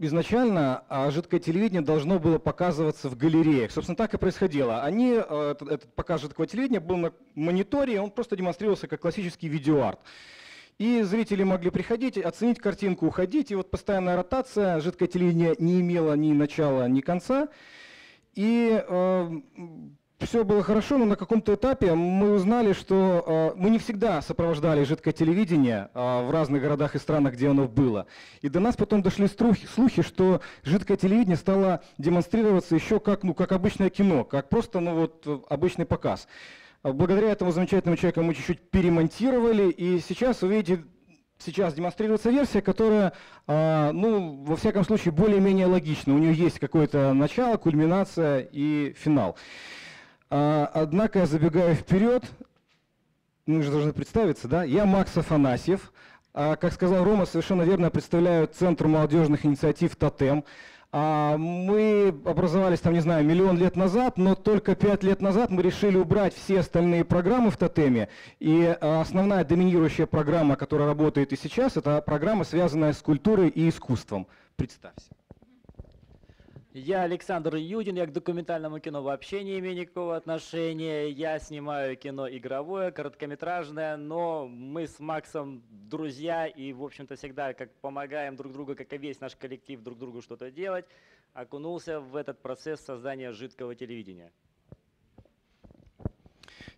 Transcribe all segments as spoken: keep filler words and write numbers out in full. изначально жидкое телевидение должно было показываться в галереях. Собственно, так и происходило. Они, этот, этот показ жидкого телевидения был на мониторе, он просто демонстрировался как классический видеоарт. И зрители могли приходить, оценить картинку, уходить. И вот постоянная ротация, жидкое телевидение не имело ни начала, ни конца. И э, все было хорошо, но на каком-то этапе мы узнали, что э, мы не всегда сопровождали жидкое телевидение э, в разных городах и странах, где оно было. И до нас потом дошли слухи, слухи что жидкое телевидение стало демонстрироваться еще как, ну, как обычное кино, как просто ну, вот, обычный показ. Благодаря этому замечательному человеку мы чуть-чуть перемонтировали, и сейчас, вы видите, сейчас демонстрируется версия, которая, ну, во всяком случае, более-менее логична. У нее есть какое-то начало, кульминация и финал. Однако, я забегаю вперед, мы же должны представиться, да? Я Макс Афанасьев. Как сказал Рома, совершенно верно представляю Центр молодежных инициатив «Тотем». Мы образовались там, не знаю, миллион лет назад, но только пять лет назад мы решили убрать все остальные программы в «Тотеме». И основная доминирующая программа, которая работает и сейчас, это программа, связанная с культурой и искусством. Представься. Я Александр Юдин, я к документальному кино вообще не имею никакого отношения. Я снимаю кино игровое, короткометражное, но мы с Максом друзья и, в общем-то, всегда как помогаем друг другу, как и весь наш коллектив, друг другу что-то делать. Окунулся в этот процесс создания жидкого телевидения.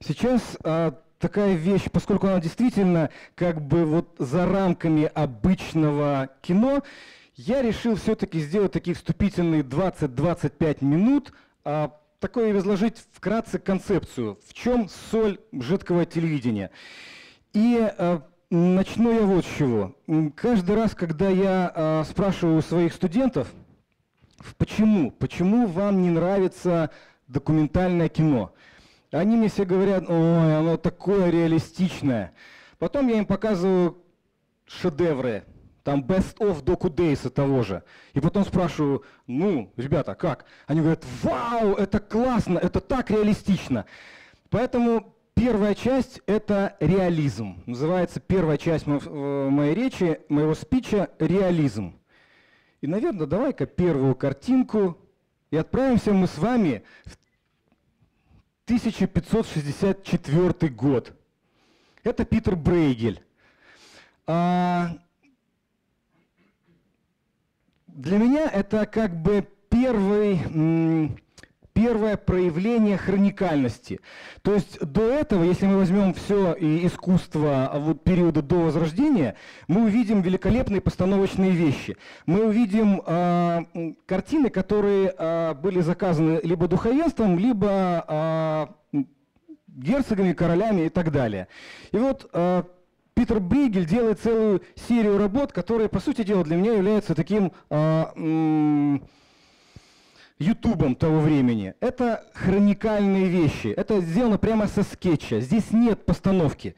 Сейчас а, такая вещь, поскольку она действительно как бы вот за рамками обычного кино, я решил все-таки сделать такие вступительные двадцать-двадцать пять минут, а, такое изложить вкратце концепцию, в чем соль жидкого телевидения. И а, начну я вот с чего. Каждый раз, когда я а, спрашиваю своих студентов, почему, почему вам не нравится документальное кино, они мне все говорят, ой, оно такое реалистичное. Потом я им показываю шедевры. Там Best of Docudays того же. И потом спрашиваю, ну, ребята, как? Они говорят, вау, это классно, это так реалистично. Поэтому первая часть — это реализм. Называется первая часть моей речи, моего спича — реализм. И, наверное, давай-ка первую картинку. И отправимся мы с вами в тысяча пятьсот шестьдесят четвёртый год. Это Питер Брейгель. Для меня это как бы первый, первое проявление хроникальности. То есть до этого, если мы возьмем все и искусство вот периода до Возрождения, мы увидим великолепные постановочные вещи. Мы увидим э, картины, которые э, были заказаны либо духовенством, либо э, герцогами, королями и так далее. И вот... Э, Питер Брейгель делает целую серию работ, которые, по сути дела, для меня являются таким ютубом того времени. Это хроникальные вещи. Это сделано прямо со скетча. Здесь нет постановки.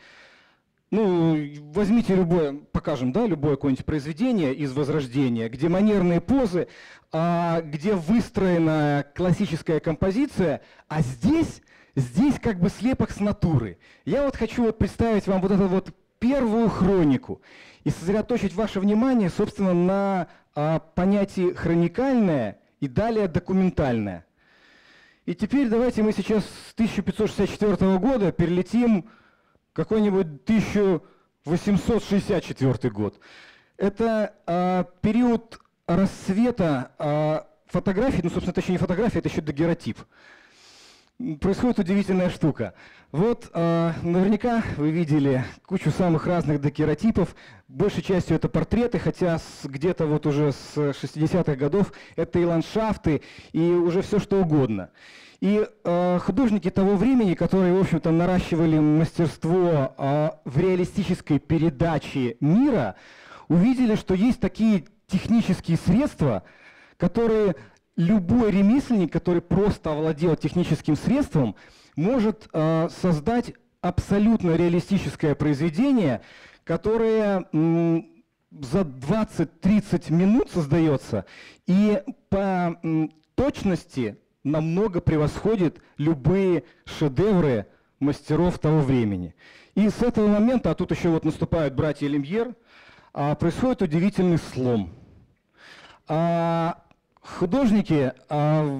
Ну, возьмите любое, покажем, да, любое какое-нибудь произведение из Возрождения, где манерные позы, а, где выстроена классическая композиция, а здесь, здесь как бы слепок с натуры. Я вот хочу вот представить вам вот это вот первую хронику и сосредоточить ваше внимание, собственно, на а, понятии хроникальное и далее документальное. И теперь давайте мы сейчас с тысяча пятьсот шестьдесят четвёртого года перелетим какой-нибудь тысяча восемьсот шестьдесят четвёртый год. Это а, период расцвета а, фотографий, ну, собственно, это еще не фотография, это еще дагерротип. Происходит удивительная штука. Вот э, наверняка вы видели кучу самых разных дагерротипов. Большей частью это портреты, хотя где-то вот уже с шестидесятых годов это и ландшафты, и уже все что угодно. И э, художники того времени, которые, в общем-то, наращивали мастерство э, в реалистической передаче мира, увидели, что есть такие технические средства, которые... Любой ремесленник, который просто овладел техническим средством, может э, создать абсолютно реалистическое произведение, которое м, за двадцать-тридцать минут создается и по м, точности намного превосходит любые шедевры мастеров того времени. И с этого момента, а тут еще вот наступают братья Люмьер, э, происходит удивительный слом. А художники а,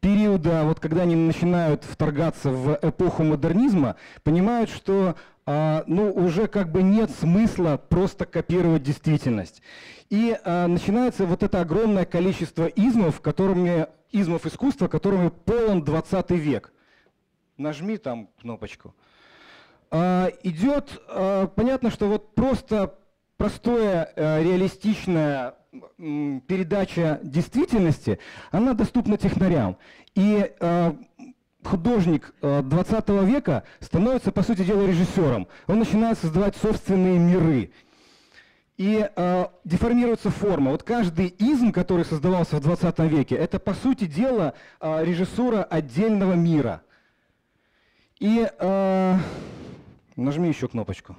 периода, вот когда они начинают вторгаться в эпоху модернизма, понимают, что а, ну, уже как бы нет смысла просто копировать действительность. И а, начинается вот это огромное количество измов, которыми, измов искусства, которыми полон двадцатый век. Нажми там кнопочку. А, идет, а, понятно, что вот просто простое, а, реалистичное передача действительности, она доступна технарям. И э, художник э, двадцатого века становится, по сути дела, режиссером. Он начинает создавать собственные миры. И э, деформируется форма. Вот каждый изм, который создавался в двадцатом веке, это, по сути дела, э, режиссура отдельного мира. И э, нажми еще кнопочку.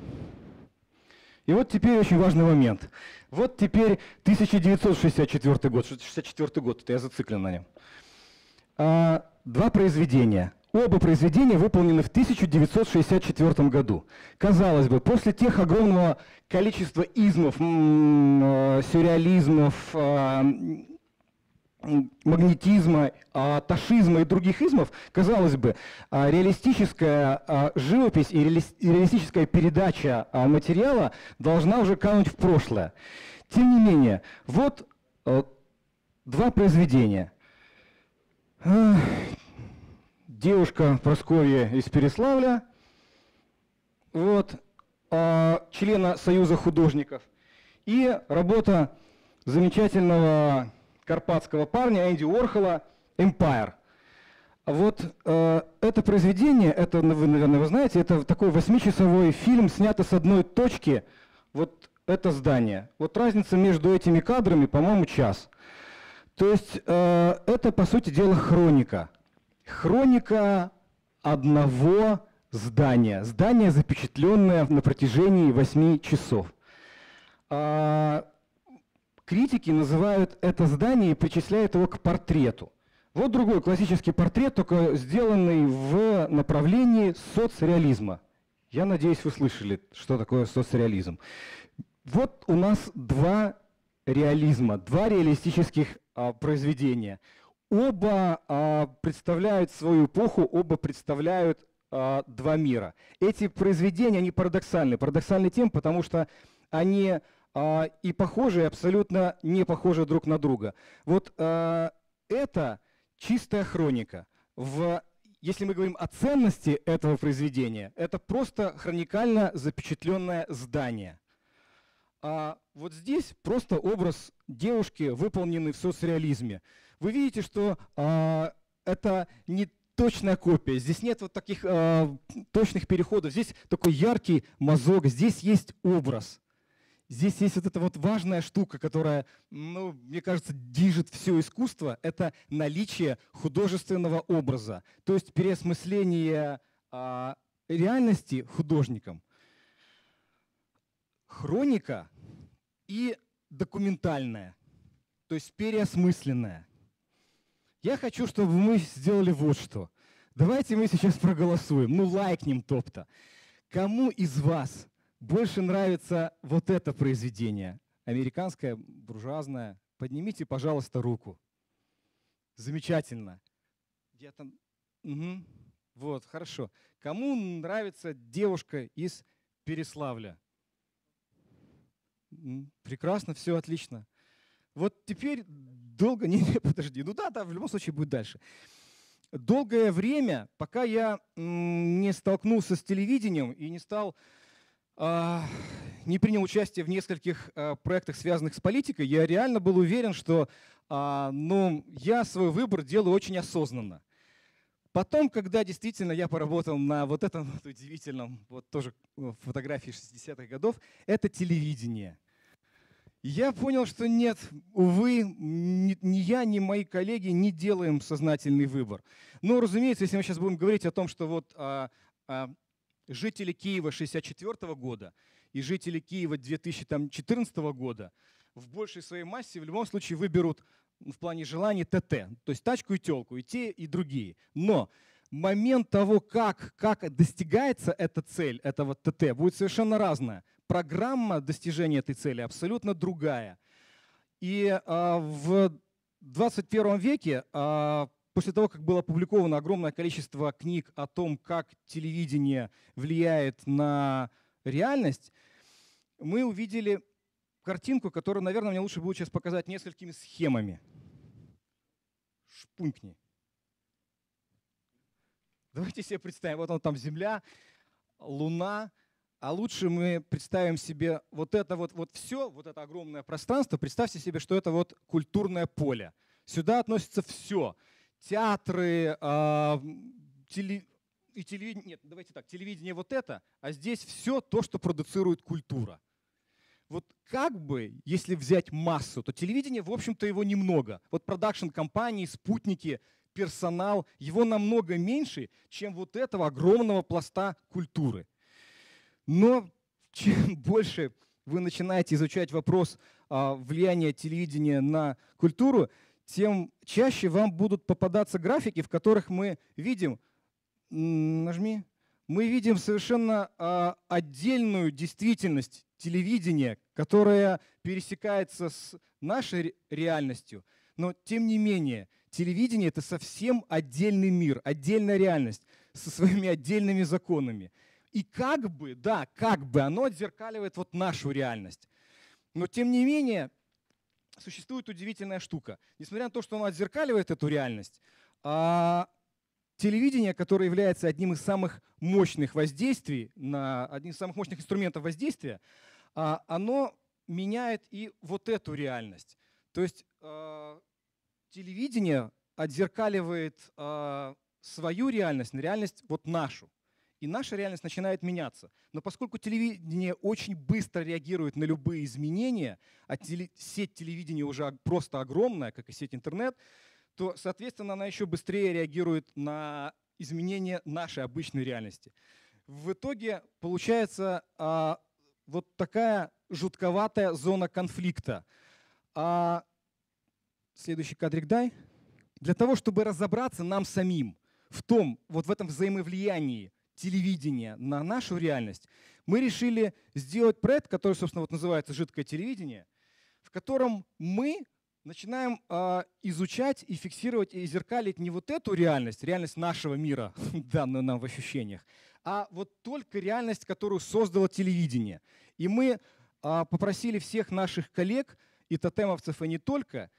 И вот теперь очень важный момент. Вот теперь тысяча девятьсот шестьдесят четвёртый год, шестьдесят четвёртый год, это я зациклен на нем. А, два произведения. Оба произведения выполнены в тысяча девятьсот шестьдесят четвёртом году. Казалось бы, после тех огромного количества измов, сюрреализмов, магнетизма, ташизма и других измов, казалось бы, реалистическая живопись и реалистическая передача материала должна уже кануть в прошлое. Тем не менее, вот два произведения. Девушка Прасковья из Переславля, вот, члена Союза художников, и работа замечательного карпатского парня Энди Уорхола «Empire». Вот э, это произведение, это, вы, наверное, вы знаете, это такой восьмичасовой фильм, снято с одной точки, вот это здание. Вот разница между этими кадрами, по-моему, час. То есть э, это, по сути дела, хроника. Хроника одного здания. Здание, запечатленное на протяжении восьми часов. Э, Критики называют это здание и причисляют его к портрету. Вот другой классический портрет, только сделанный в направлении соцреализма. Я надеюсь, вы слышали, что такое соцреализм. Вот у нас два реализма, два реалистических а, произведения. Оба а, представляют свою эпоху, оба представляют а, два мира. Эти произведения, они парадоксальны. Парадоксальны тем, потому что они... и похожи, и абсолютно не похожи друг на друга. Вот э, это чистая хроника. В, если мы говорим о ценности этого произведения, это просто хроникально запечатленное здание. А вот здесь просто образ девушки, выполненный в соцреализме. Вы видите, что э, это не точная копия, здесь нет вот таких э, точных переходов, здесь такой яркий мазок, здесь есть образ. Здесь есть вот эта вот важная штука, которая, ну, мне кажется, движет все искусство. Это наличие художественного образа, то есть переосмысление а, реальности художником. Хроника и документальная, то есть переосмысленная. Я хочу, чтобы мы сделали вот что. Давайте мы сейчас проголосуем, ну лайкнем топ-то. Кому из вас больше нравится вот это произведение, американское, буржуазное? Поднимите, пожалуйста, руку. Замечательно. Я там... Угу. Вот, хорошо. Кому нравится девушка из Переславля? Прекрасно, все отлично. Вот теперь долго... Не, не, подожди. Ну да, да, в любом случае будет дальше. Долгое время, пока я не столкнулся с телевидением и не стал... не принял участие в нескольких проектах, связанных с политикой, я реально был уверен, что ну, я свой выбор делаю очень осознанно. Потом, когда действительно я поработал на вот этом вот удивительном, вот тоже фотографии шестидесятых годов, это телевидение. Я понял, что нет, увы, ни я, ни мои коллеги не делаем сознательный выбор. Но, разумеется, если мы сейчас будем говорить о том, что вот… жители Киева шестьдесят четвёртого года и жители Киева две тысячи четырнадцатого года в большей своей массе в любом случае выберут в плане желаний ТТ, то есть тачку и телку, и те, и другие. Но момент того, как, как достигается эта цель, этого ТТ, будет совершенно разная. Программа достижения этой цели абсолютно другая. И в двадцать первом веке, после того, как было опубликовано огромное количество книг о том, как телевидение влияет на реальность, мы увидели картинку, которую, наверное, мне лучше будет сейчас показать несколькими схемами. Шпунькни. Давайте себе представим, вот он там Земля, Луна, а лучше мы представим себе вот это вот, вот все, вот это огромное пространство, представьте себе, что это вот культурное поле. Сюда относится все. Театры, э, теле, и телевидение, нет, давайте так, телевидение вот это, а здесь все то, что продуцирует культура. Вот как бы, если взять массу, то телевидение, в общем-то, его немного. Вот продакшн-компании, спутники, персонал, его намного меньше, чем вот этого огромного пласта культуры. Но чем больше вы начинаете изучать вопрос влияния телевидения на культуру, тем чаще вам будут попадаться графики, в которых мы видим, нажми, мы видим совершенно отдельную действительность телевидения, которая пересекается с нашей реальностью. Но тем не менее, телевидение — это совсем отдельный мир, отдельная реальность со своими отдельными законами. И как бы, да, как бы оно отзеркаливает вот нашу реальность. Но тем не менее существует удивительная штука. Несмотря на то, что оно отзеркаливает эту реальность, телевидение, которое является одним из самых мощных воздействий, на, одним из самых мощных инструментов воздействия, оно меняет и вот эту реальность. То есть телевидение отзеркаливает свою реальность, реальность вот нашу. И наша реальность начинает меняться. Но поскольку телевидение очень быстро реагирует на любые изменения, а теле, сеть телевидения уже просто огромная, как и сеть интернет, то, соответственно, она еще быстрее реагирует на изменения нашей обычной реальности. В итоге получается а, вот такая жутковатая зона конфликта. А, следующий кадрик дай. Для того, чтобы разобраться нам самим в том, вот в этом взаимовлиянии телевидения на нашу реальность, мы решили сделать проект, который, собственно, вот называется «Жидкое телевидение», в котором мы начинаем э, изучать и фиксировать, и зеркалить не вот эту реальность, реальность нашего мира, данную нам в ощущениях, а вот только реальность, которую создало телевидение. И мы э, попросили всех наших коллег и тотемовцев, и не только,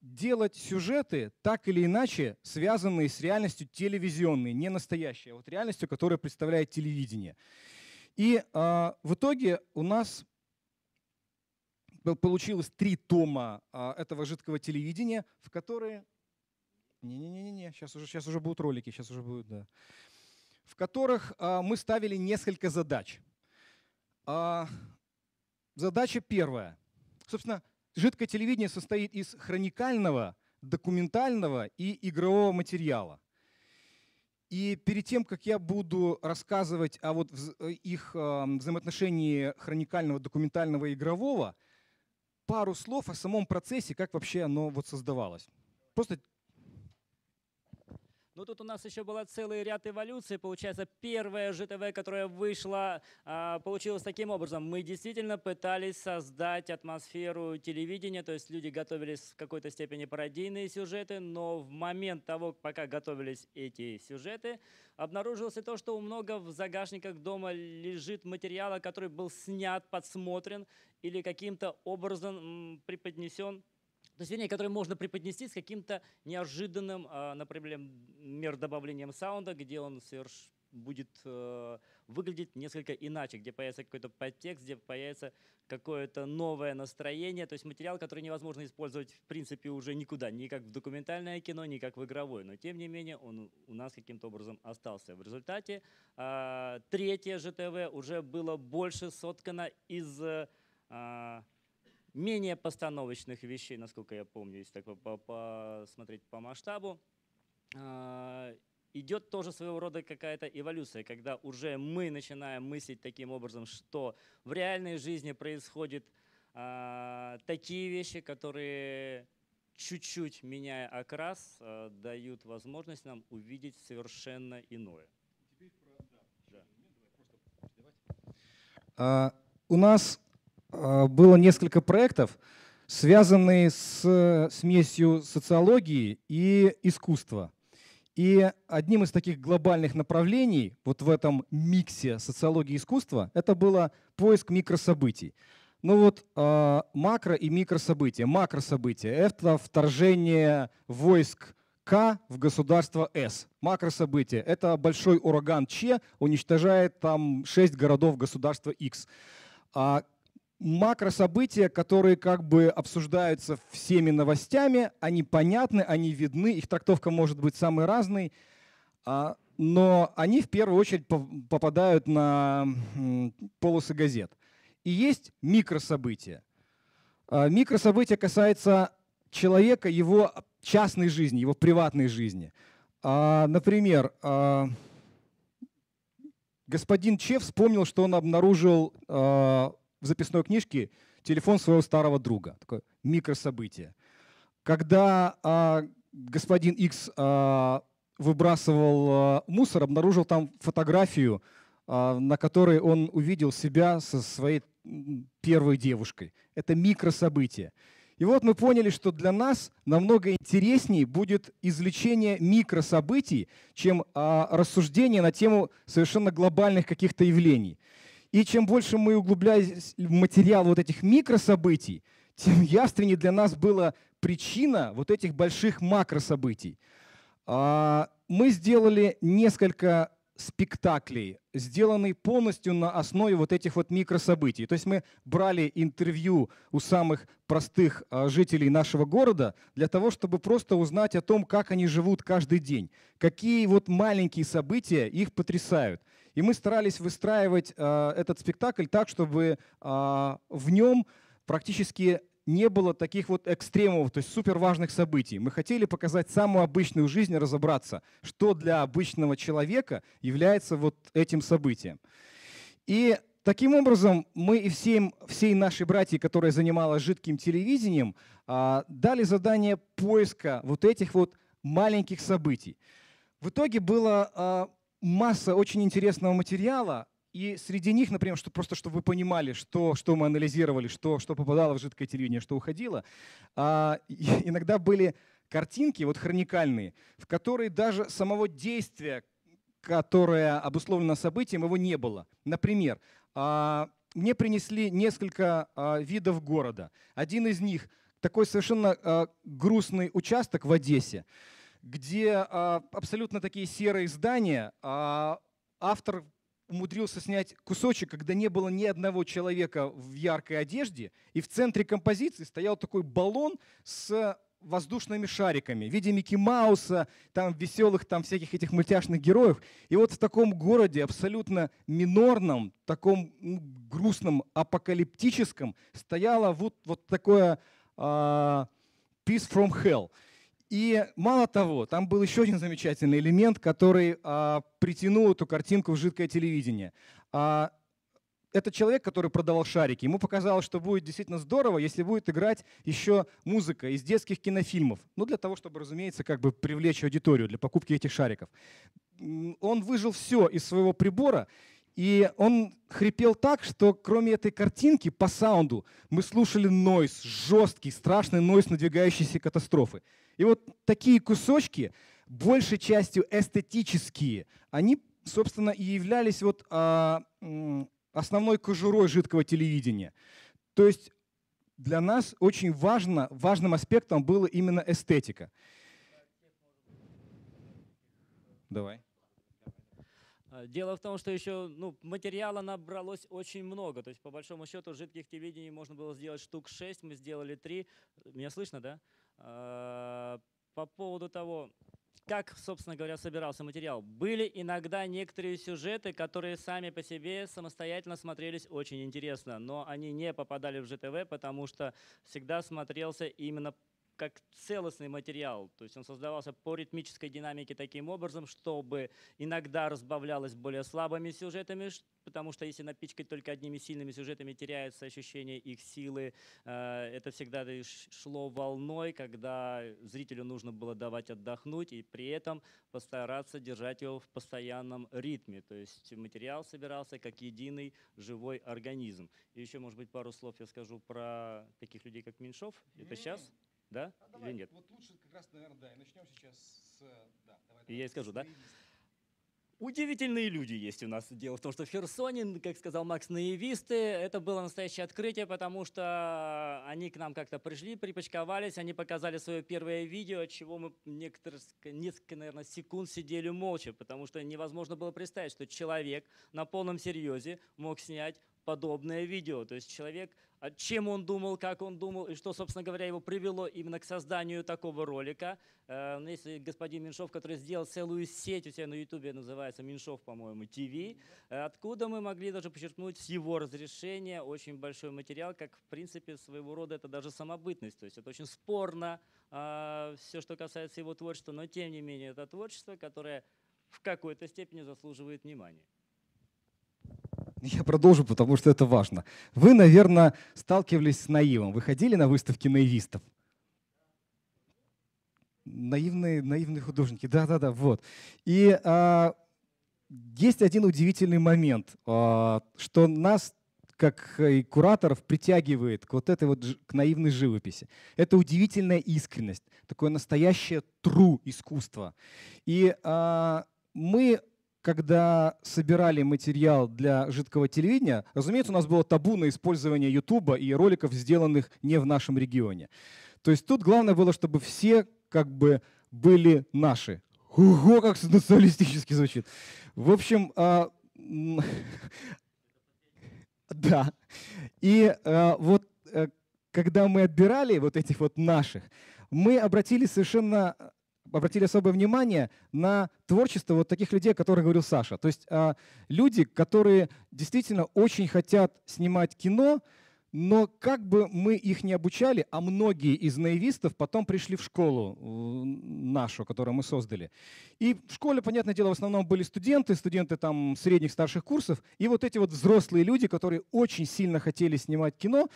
делать сюжеты, так или иначе, связанные с реальностью телевизионной, не настоящей, а вот реальностью, которая представляет телевидение. И а, в итоге у нас получилось три тома а, этого жидкого телевидения, в которые… Не-не-не, сейчас уже, сейчас уже будут ролики, сейчас уже будут, да. В которых а, мы ставили несколько задач. А, задача первая. Собственно, жидкое телевидение состоит из хроникального, документального и игрового материала. И перед тем, как я буду рассказывать о вот их взаимоотношении хроникального, документального и игрового, пару слов о самом процессе, как вообще оно вот создавалось. Просто… Ну, тут у нас еще был целый ряд эволюций. Получается, первое ЖТВ, которое вышло, получилось таким образом. Мы действительно пытались создать атмосферу телевидения, то есть люди готовились в какой-то степени пародийные сюжеты, но в момент того, пока готовились эти сюжеты, обнаружилось то, что у много в загашниках дома лежит материала, который был снят, подсмотрен или каким-то образом преподнесен. То есть, вернее, которые можно преподнести с каким-то неожиданным, например, добавлением соунда, где он соверш... будет выглядеть несколько иначе, где появится какой-то подтекст, где появится какое-то новое настроение. То есть материал, который невозможно использовать в принципе уже никуда, ни как в документальное кино, ни как в игровое. Но тем не менее он у нас каким-то образом остался. В результате третье ЖТВ уже было больше соткано из… менее постановочных вещей, насколько я помню, если так посмотреть по масштабу, идет тоже своего рода какая-то эволюция, когда уже мы начинаем мыслить таким образом, что в реальной жизни происходят такие вещи, которые, чуть-чуть меняя окрас, дают возможность нам увидеть совершенно иное. У нас… Было несколько проектов. связанные с смесью социологии и искусства. И одним из таких глобальных направлений вот в этом миксе социологии и искусства это было поиск микрособытий. Ну вот э, макро и микрособытия. Макрособытия — это вторжение войск К в государство С. Макрособытие — это большой ураган Ч уничтожает там шесть городов государства Х. А макрособытия, которые как бы обсуждаются всеми новостями, они понятны, они видны, их трактовка может быть самой разной, но они в первую очередь попадают на полосы газет. И есть микрособытия. Микрособытия касается человека, его частной жизни, его приватной жизни. Например, господин Че вспомнил, что он обнаружил в записной книжке телефон своего старого друга. Такое микрособытие. Когда а, господин Икс а, выбрасывал а, мусор, обнаружил там фотографию, а, на которой он увидел себя со своей первой девушкой. Это микрособытие. И вот мы поняли, что для нас намного интереснее будет извлечение микрособытий, чем а, рассуждение на тему совершенно глобальных каких-то явлений. И чем больше мы углублялись в материал вот этих микрособытий, тем явственнее для нас была причина вот этих больших макрособытий. Мы сделали несколько спектаклей, сделанных полностью на основе вот этих вот микрособытий. То есть мы брали интервью у самых простых жителей нашего города для того, чтобы просто узнать о том, как они живут каждый день, какие вот маленькие события их потрясают. И мы старались выстраивать э, этот спектакль так, чтобы э, в нем практически не было таких вот экстремов, то есть суперважных событий. Мы хотели показать самую обычную жизнь, разобраться, что для обычного человека является вот этим событием. И таким образом мы и всем, всей нашей братье, которая занималась жидким телевидением, э, дали задание поиска вот этих вот маленьких событий. В итоге было... Э, масса очень интересного материала, и среди них, например, что, просто чтобы вы понимали, что, что мы анализировали, что, что попадало в жидкое телевидение, что уходило, а, иногда были картинки вот хроникальные, в которые даже самого действия, которое обусловлено событием, его не было. Например, а, мне принесли несколько а, видов города. Один из них — такой совершенно а, грустный участок в Одессе, где а, абсолютно такие серые здания, а, автор умудрился снять кусочек, когда не было ни одного человека в яркой одежде, и в центре композиции стоял такой баллон с воздушными шариками в виде Микки Мауса, там веселых там всяких этих мультяшных героев. И вот в таком городе абсолютно минорном, таком ну, грустном, апокалиптическом стояло вот, вот такое а, «Peace from Hell». И мало того, там был еще один замечательный элемент, который а, притянул эту картинку в жидкое телевидение. А, этот человек, который продавал шарики, ему показалось, что будет действительно здорово, если будет играть еще музыка из детских кинофильмов. Ну, для того, чтобы, разумеется, как бы привлечь аудиторию для покупки этих шариков. Он выжил все из своего прибора, и он хрипел так, что кроме этой картинки по саунду мы слушали нойз, жесткий, страшный нойз надвигающейся катастрофы. И вот такие кусочки, большей частью эстетические, они, собственно, и являлись вот, а, основной кожурой жидкого телевидения. То есть для нас очень важно, важным аспектом была именно эстетика. Давай. Дело в том, что еще ну, материала набралось очень много. То есть, по большому счету, жидких телевидений можно было сделать штук шесть, мы сделали три. Меня слышно, да? По поводу того, как, собственно говоря, собирался материал. Были иногда некоторые сюжеты, которые сами по себе самостоятельно смотрелись очень интересно, но они не попадали в ЖТВ, потому что всегда смотрелся именно как целостный материал. То есть он создавался по ритмической динамике таким образом, чтобы иногда разбавлялось более слабыми сюжетами, потому что если напичкать только одними сильными сюжетами, теряется ощущение их силы. Это всегда шло волной, когда зрителю нужно было давать отдохнуть и при этом постараться держать его в постоянном ритме. То есть материал собирался как единый живой организм. И еще, может быть, пару слов я скажу про таких людей, как Меньшов. Это сейчас? Да? А давай, или нет? Вот лучше как раз, наверное, да. И начнем сейчас с... Да, давай, давай, я и скажу, да? Удивительные люди есть у нас. Дело в том, что в Херсоне, как сказал Макс, наивисты, это было настоящее открытие, потому что они к нам как-то пришли, припочковались, они показали свое первое видео, от чего мы некоторые, несколько, наверное, секунд сидели молча, потому что невозможно было представить, что человек на полном серьезе мог снять подобное видео. То есть человек, чем он думал, как он думал, и что, собственно говоря, его привело именно к созданию такого ролика. Есть господин Меньшов, который сделал целую сеть у себя на ютубе, называется Меньшов, по-моему, ТВ, откуда мы могли даже почерпнуть с его разрешения очень большой материал, как, в принципе, своего рода это даже самобытность. То есть это очень спорно, все, что касается его творчества, но, тем не менее, это творчество, которое в какой-то степени заслуживает внимания. Я продолжу, потому что это важно. Вы, наверное, сталкивались с наивом. Вы ходили на выставки наивистов? Наивные, наивные художники. Да-да-да, вот. И а, есть один удивительный момент, а, что нас, как и кураторов, притягивает к вот этой вот к наивной живописи. Это удивительная искренность, такое настоящее true искусство. И а, мы... Когда собирали материал для жидкого телевидения, разумеется, у нас было табу на использование Ютуба и роликов, сделанных не в нашем регионе. То есть тут главное было, чтобы все как бы были наши. Ого, как националистически звучит. В общем, да. И вот когда мы отбирали вот этих вот наших, мы обратились совершенно... обратили особое внимание на творчество вот таких людей, о которых говорил Саша. То есть э, люди, которые действительно очень хотят снимать кино, но как бы мы их не обучали, а многие из наивистов потом пришли в школу нашу, которую мы создали. И в школе, понятное дело, в основном были студенты, студенты там средних, старших курсов, и вот эти вот взрослые люди, которые очень сильно хотели снимать кино,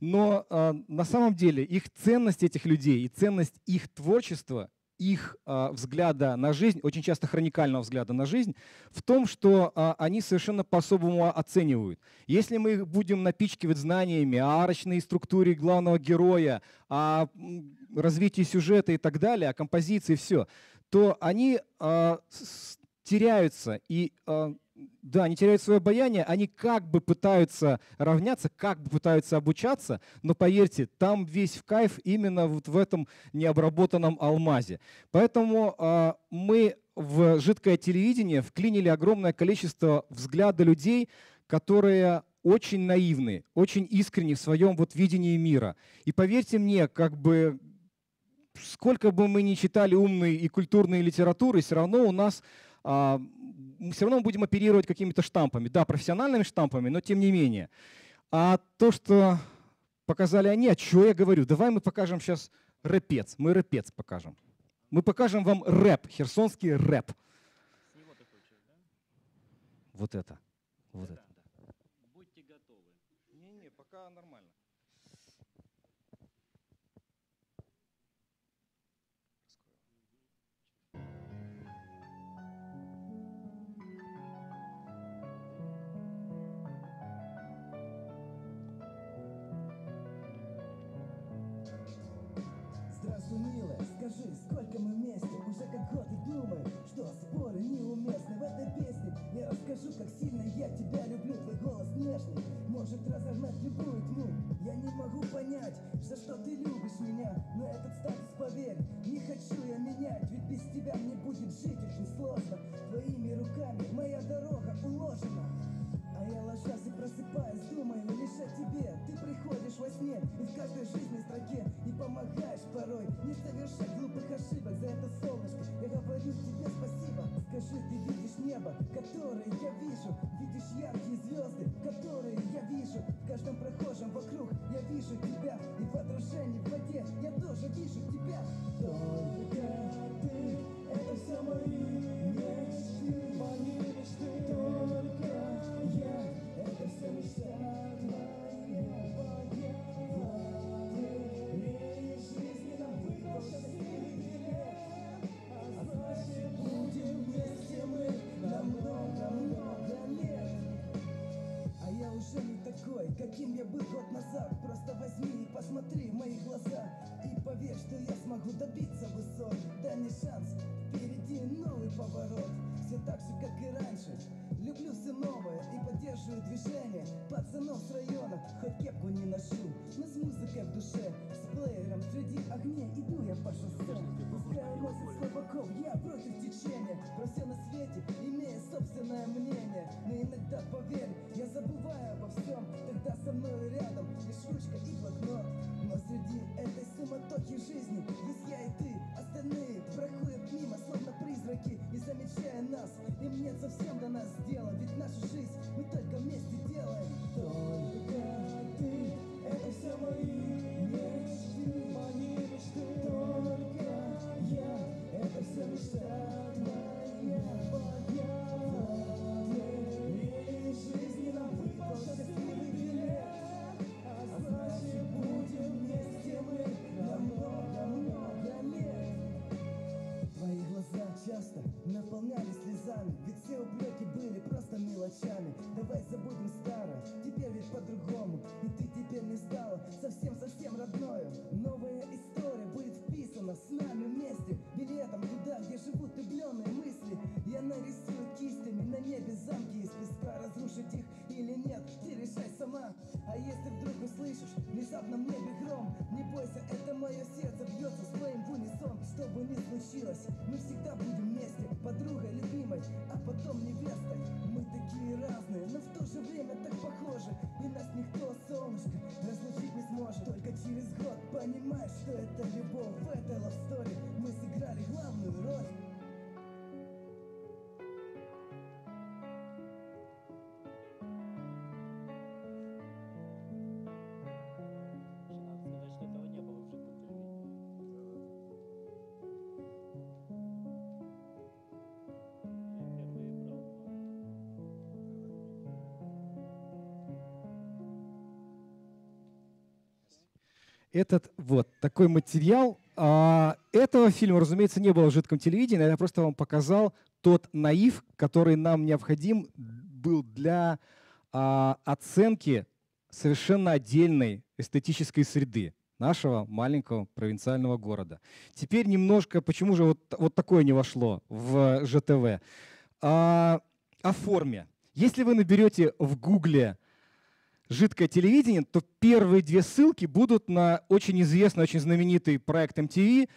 но э, на самом деле их ценность этих людей и ценность их творчества, их э, взгляда на жизнь, очень часто хроникального взгляда на жизнь, в том, что э, они совершенно по-особому оценивают. Если мы их будем напичкивать знаниями о арочной структуре главного героя, о развитии сюжета и так далее, о композиции, все, то они э, теряются. И, э, да, они теряют свое обаяние, они как бы пытаются равняться, как бы пытаются обучаться, но поверьте, там весь в кайф именно вот в этом необработанном алмазе. Поэтому э, мы в жидкое телевидение вклинили огромное количество взглядов людей, которые очень наивны, очень искренни в своем вот видении мира. И поверьте мне, как бы... Сколько бы мы ни читали умной и культурной литературы, все равно у нас а, все равно мы будем оперировать какими-то штампами. Да, профессиональными штампами, но тем не менее. А то, что показали они, о чем я говорю? Давай мы покажем сейчас рэпец. Мы рэпец покажем. Мы покажем вам рэп, херсонский рэп. С него ты хочешь, да? Вот это. Вот да, это. Да. Будьте готовы. Не-не, пока нормально. Милая, скажи, сколько мы вместе? Уже как год и думаю, что споры неуместны в этой песне. Я расскажу, как сильно я тебя люблю. Твой голос нежный может разогнать любую тьму. Я не могу понять, за что ты любишь меня, но этот статус, поверь, не хочу я менять. Ведь без тебя мне будет жить очень сложно. Твоими руками моя дорога уложена. А я ложась и просыпаюсь, думаю лишь о тебе. Ты приходишь во сне и в каждой жизненной строке и помогаешь порой не совершать глупых ошибок. За это, солнышко, я говорю тебе спасибо. Скажи, ты видишь небо, которое я вижу? Видишь яркие звезды, которые я вижу? В каждом прохожем вокруг я вижу тебя. И в отражении в воде я тоже вижу тебя. каким я был год назад. Просто возьми и посмотри в мои глаза и поверь, что я смогу добиться высот. Дай мне шанс, впереди новый поворот. Все так же, как и раньше. Люблю все новое и поддерживаю движение пацанов с района, хоть кепку не ношу, но с музыкой в душе, с плеером среди огней иду я по шоссе. Пускай носит слабаков, я против течения, про все на свете, имея собственное мнение. Но иногда, поверь, я забываю обо всем, тогда со мной рядом лишь ручка и блокнот. Но среди этой суматохи жизни есть я и ты, остальные проходят мимо, словно призраки, не замечая нас, им нет совсем до нас дела. Ведь нашу жизнь мы только вместе делаем. Только ты, это все мои мечты, мои мечты. Только я, это все мечта твоя, моя. И жизни нам выпал счастливый билет, а значит будем вместе мы на много-много лет. Твои глаза часто наполнялись слезами, ведь все упреки были просто мелочами. Давай забудем старое, теперь ведь по-другому, и ты теперь не стала совсем-совсем родною. Новая история будет вписана с нами вместе, билетом туда, где живут влюбленные мысли. Я нарисую кистями на небе замки из песка, разрушить их или нет, ты решай сама. А если вдруг услышишь внезапно в небе гром, не бойся, это мое сердце бьется с твоим в унисон. Что бы ни случилось, мы всегда будем вместе, подругой любимой, а потом невестой. Мы такие разные, но в то же время так похожи, и нас никто, солнышко, разлучить не сможет. Только через год понимаешь, что это любовь. В этой лавстори мы сыграли главную роль. Этот вот такой материал. А, этого фильма, разумеется, не было в жидком телевидении. Я просто вам показал тот наив, который нам необходим был для а, оценки совершенно отдельной эстетической среды нашего маленького провинциального города. Теперь немножко, почему же вот, вот такое не вошло в ЖТВ? А, о форме. Если вы наберете в Гугле «Жидкое телевидение», то первые две ссылки будут на очень известный, очень знаменитый проект эм ти ви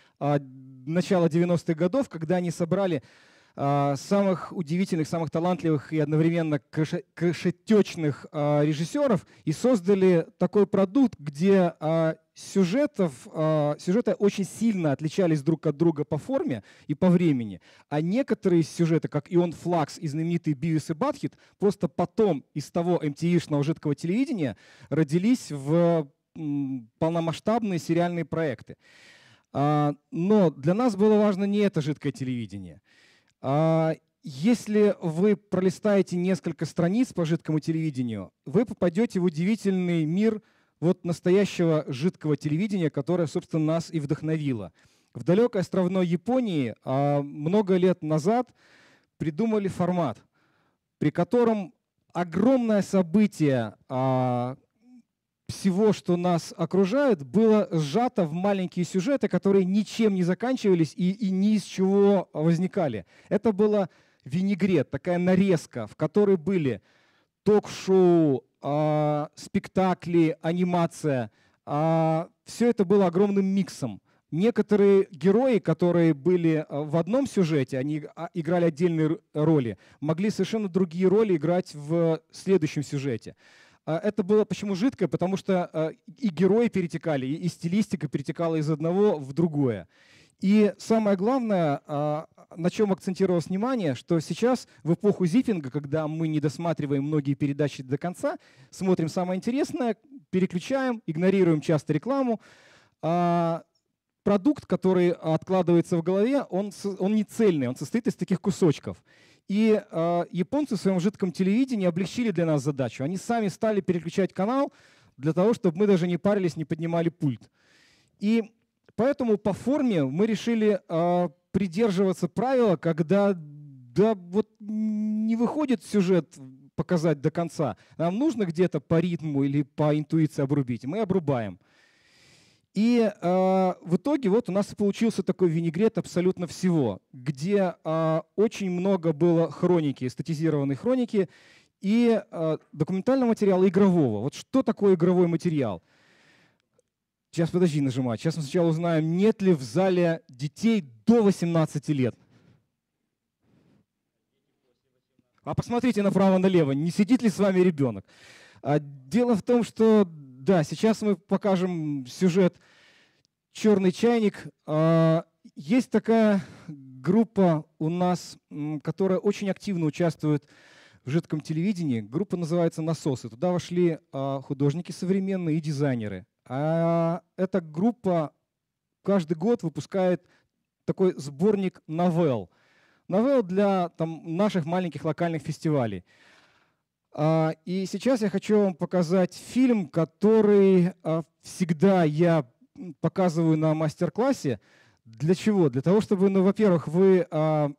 начала девяностых годов, когда они собрали самых удивительных, самых талантливых и одновременно крышетечных режиссеров и создали такой продукт, где сюжетов, сюжеты очень сильно отличались друг от друга по форме и по времени. А некоторые сюжеты, как «Ион Флакс» и знаменитый «Бивис и Батхит», просто потом из того эм ти ви-шного жидкого телевидения родились в полномасштабные сериальные проекты. Но для нас было важно не это жидкое телевидение. Если вы пролистаете несколько страниц по жидкому телевидению, вы попадете в удивительный мир вот настоящего жидкого телевидения, которое, собственно, нас и вдохновило. В далекой островной Японии много лет назад придумали формат, при котором огромное событие всего, что нас окружает, было сжато в маленькие сюжеты, которые ничем не заканчивались и, и ни из чего возникали. Это было винегрет, такая нарезка, в которой были ток-шоу, э, спектакли, анимация. Э, все это было огромным миксом. Некоторые герои, которые были в одном сюжете, они играли отдельные роли, могли совершенно другие роли играть в следующем сюжете. Это было почему жидкое, потому что и герои перетекали, и стилистика перетекала из одного в другое. И самое главное, на чем акцентировалось внимание, что сейчас в эпоху зиппинга, когда мы не досматриваем многие передачи до конца, смотрим самое интересное, переключаем, игнорируем часто рекламу. Продукт, который откладывается в голове, он, он не цельный, он состоит из таких кусочков. И э, японцы в своем жидком телевидении облегчили для нас задачу. Они сами стали переключать канал для того, чтобы мы даже не парились, не поднимали пульт. И поэтому по форме мы решили э, придерживаться правила, когда да, вот не выходит сюжет показать до конца. Нам нужно где-то по ритму или по интуиции обрубить. Мы обрубаем. И э, в итоге вот у нас и получился такой винегрет абсолютно всего, где э, очень много было хроники, статизированной хроники и э, документального материала, игрового. Вот что такое игровой материал? Сейчас, подожди, нажимать. Сейчас мы сначала узнаем, нет ли в зале детей до восемнадцати лет. А посмотрите направо-налево, не сидит ли с вами ребенок. А дело в том, что да, сейчас мы покажем сюжет «Черный чайник». Есть такая группа у нас, которая очень активно участвует в жидком телевидении. Группа называется «Насосы». Туда вошли художники современные и дизайнеры. А эта группа каждый год выпускает такой сборник новелл. Новелл для там, наших маленьких локальных фестивалей. А, и сейчас я хочу вам показать фильм, который а, всегда я показываю на мастер-классе. Для чего? Для того, чтобы, ну, во-первых, вы а,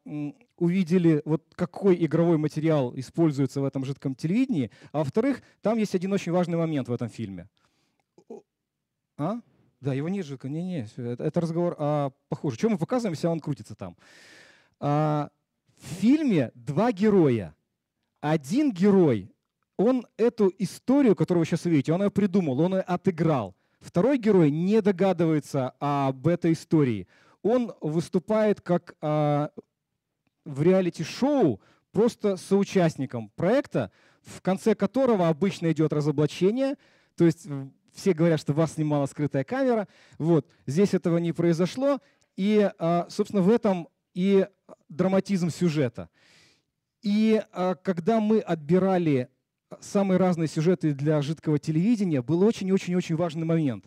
увидели, вот какой игровой материал используется в этом жидком телевидении, а во-вторых, там есть один очень важный момент в этом фильме. А? Да, его нет жидкого. Не-не, это, это разговор а, похоже. Чем мы показываем, если он крутится там? В фильме два героя. Один герой, он эту историю, которую вы сейчас видите, он ее придумал, он ее отыграл. Второй герой не догадывается об этой истории. Он выступает как а, в реалити-шоу просто соучастником проекта, в конце которого обычно идет разоблачение. То есть все говорят, что вас снимала скрытая камера. Вот. Здесь этого не произошло. И, а, собственно, в этом и драматизм сюжета. И а, когда мы отбирали самые разные сюжеты для жидкого телевидения, был очень-очень-очень важный момент.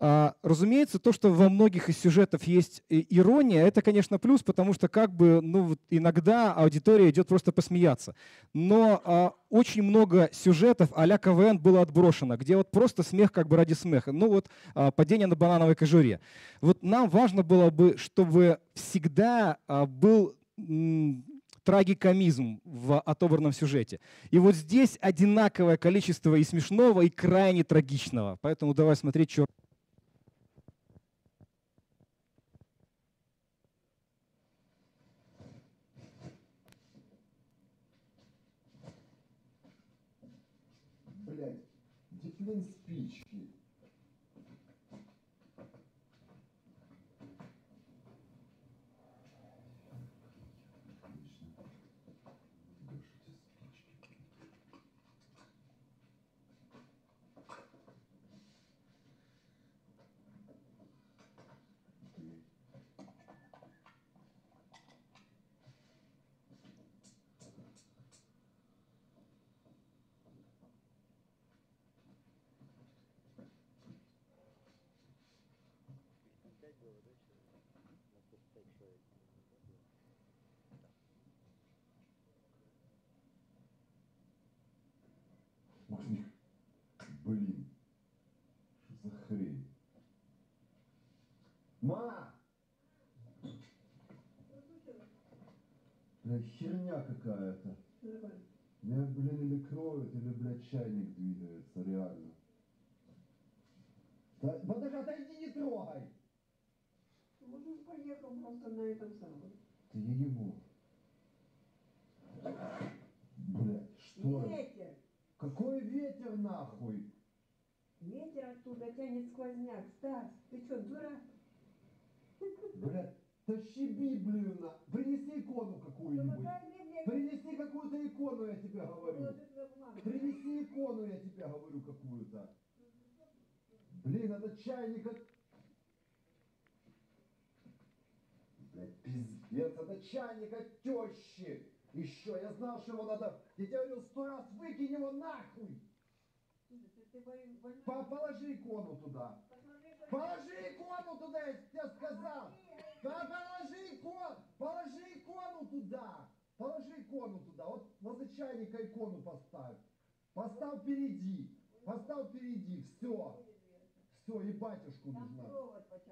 А, разумеется, то, что во многих из сюжетов есть ирония, это, конечно, плюс, потому что как бы, ну, иногда аудитория идет просто посмеяться. Но а, очень много сюжетов а-ля КВН было отброшено, где вот просто смех как бы ради смеха. Ну вот а, падение на банановой кожуре. Вот нам важно было бы, чтобы всегда а, был трагикомизм в отобранном сюжете. И вот здесь одинаковое количество и смешного, и крайне трагичного. Поэтому давай смотреть, что... Блядь, диквин спички. Блин, что за хрень? Ма! Блядь, херня какая-то. Я, блин, или кровь, или, блядь, чайник двигается, реально. Да, ну так отойди, не трогай! Можно поехал просто на этом самом. Ты не его. Блядь, что? Ветер! Какой ветер, нахуй? Ветер оттуда тянет сквозняк. Стас, ты что, дурак? Блядь, тащи Библию на... Принеси икону какую-нибудь. Принеси какую-то икону, я тебе говорю. Принеси икону, я тебе говорю, какую-то. Блин, это чайник... Блядь, пиздец, это чайник от тещи. Еще, я знал, что его надо... Я тебе говорил сто раз, выкинь его нахуй! По положи икону туда! Положи икону туда, я тебе сказал! Да положи икону! Положи икону туда! Положи икону туда! Вот возле чайника икону поставь! Поставь впереди! Поставь впереди! Все! Все, и батюшку нужна!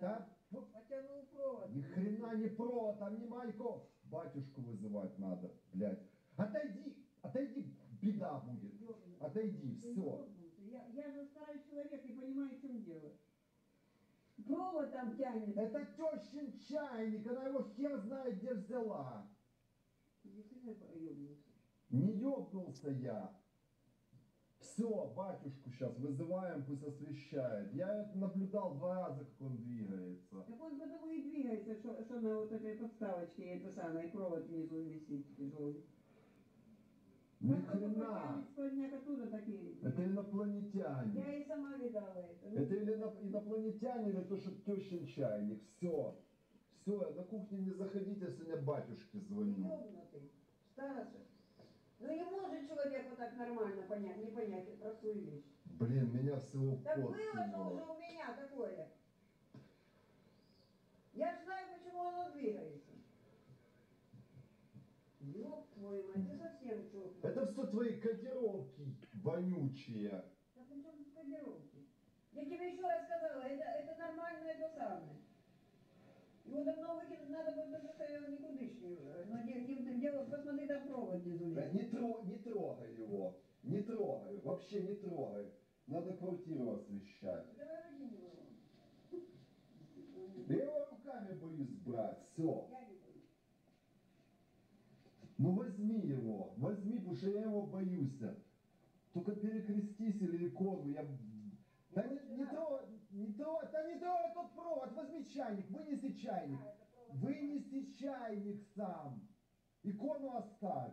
Да? Потянул провод. Ни хрена не провод, там не Майков. Батюшку вызывать надо, блядь. Отойди, отойди, беда будет. Отойди, все. Я, я же старый человек и понимаю, в чем дело. Провод там тянет. Это тещин чайник, она его хер знает, где взяла. Не ёбнулся я. Все, батюшку сейчас вызываем, пусть освещает. Я это наблюдал два раза, как он двигается. Так он потому и двигается, что, что на вот этой подставочке, это самое, провод внизу висит тяжелый. Ни хрена! Это инопланетяне. Я и сама видала это. Это или инопланетяне, или то, что тещин чайник. Все. Все, на кухне не заходите, сегодня батюшке звоню. Стараться. Ну не может человек вот так нормально понять, не понять простую вещь. Блин, меня всего так было же уже у меня такое. Я же знаю, почему оно двигается. Ёб твою мать, ты совсем чёрт. Это все твои кодировки вонючие. Да при чём тут кодировки? Я тебе еще раз сказала, это, это нормально, это самое. Его давно выкинуть надо было, потому что я никудышный уже. Но не, не, дело, посмотри, там провод внизу. Да, не, тро, не трогай его. Не трогай. Вообще не трогай. Надо квартиру освещать. Давай выкинь его. Его руками боюсь брать. Все. Я не боюсь. Ну возьми его. Возьми, потому что я его боюсь. Только перекрестись или икону. Я... Да не, не трогай, не трогай, да не трогай тот провод, возьми чайник, вынеси чайник, вынеси чайник сам, икону оставь.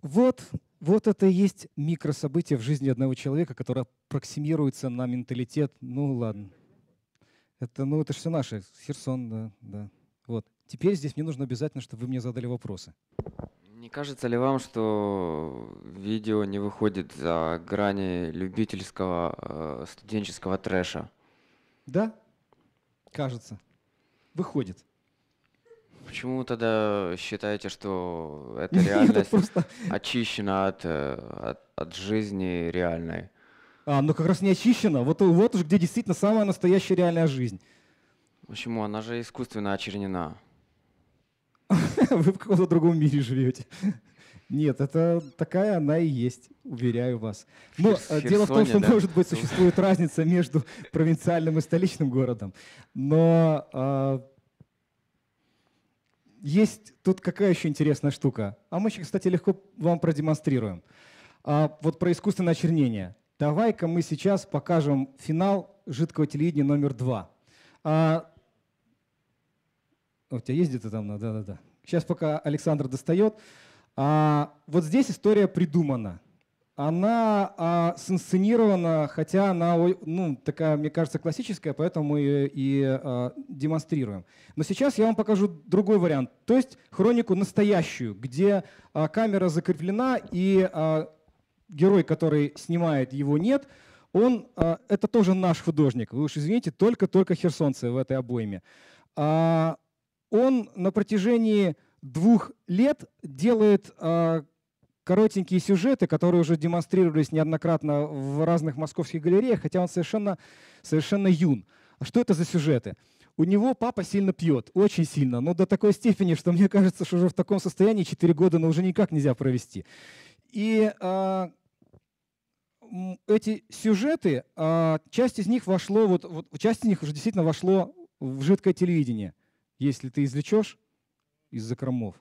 Вот, вот это и есть микрособытие в жизни одного человека, которое проксимируется на менталитет. Ну ладно. Это, ну, это же все наше. Херсон, да, да. Вот. Теперь здесь мне нужно обязательно, чтобы вы мне задали вопросы. Не кажется ли вам, что видео не выходит за грани любительского студенческого трэша? Да, кажется. Выходит. Почему тогда считаете, что эта реальность просто... очищена от, от, от жизни реальной? А, ну как раз не очищена. Вот, вот уж где действительно самая настоящая реальная жизнь. Почему? Она же искусственно очернена. Вы в каком-то другом мире живете. Нет, это такая она и есть, уверяю вас. Но Херсоне, дело в том, что, да? может быть, существует разница между провинциальным и столичным городом. Но... Есть тут какая еще интересная штука. А мы еще, кстати, легко вам продемонстрируем. А, вот про искусственное очернение. Давай-ка мы сейчас покажем финал «Жидкого телевидения» номер два. А... У тебя есть где-то там? Да-да-да. Сейчас пока Александр достает. А, вот здесь история придумана. Она а, синсценирована, хотя она ну, такая, мне кажется, классическая, поэтому мы ее и а, демонстрируем. Но сейчас я вам покажу другой вариант, то есть хронику настоящую, где а, камера закреплена и а, герой, который снимает, его нет. Он, а, это тоже наш художник, вы уж извините, только-только херсонцы в этой обойме. А, он на протяжении двух лет делает... А, коротенькие сюжеты, которые уже демонстрировались неоднократно в разных московских галереях, хотя он совершенно, совершенно юн. А что это за сюжеты? У него папа сильно пьет, очень сильно, но до такой степени, что мне кажется, что уже в таком состоянии четыре года ну, уже никак нельзя провести. И а, эти сюжеты, а, часть из них вошло, вот, вот, часть из них уже действительно вошло в жидкое телевидение, если ты извлечешь из закромов.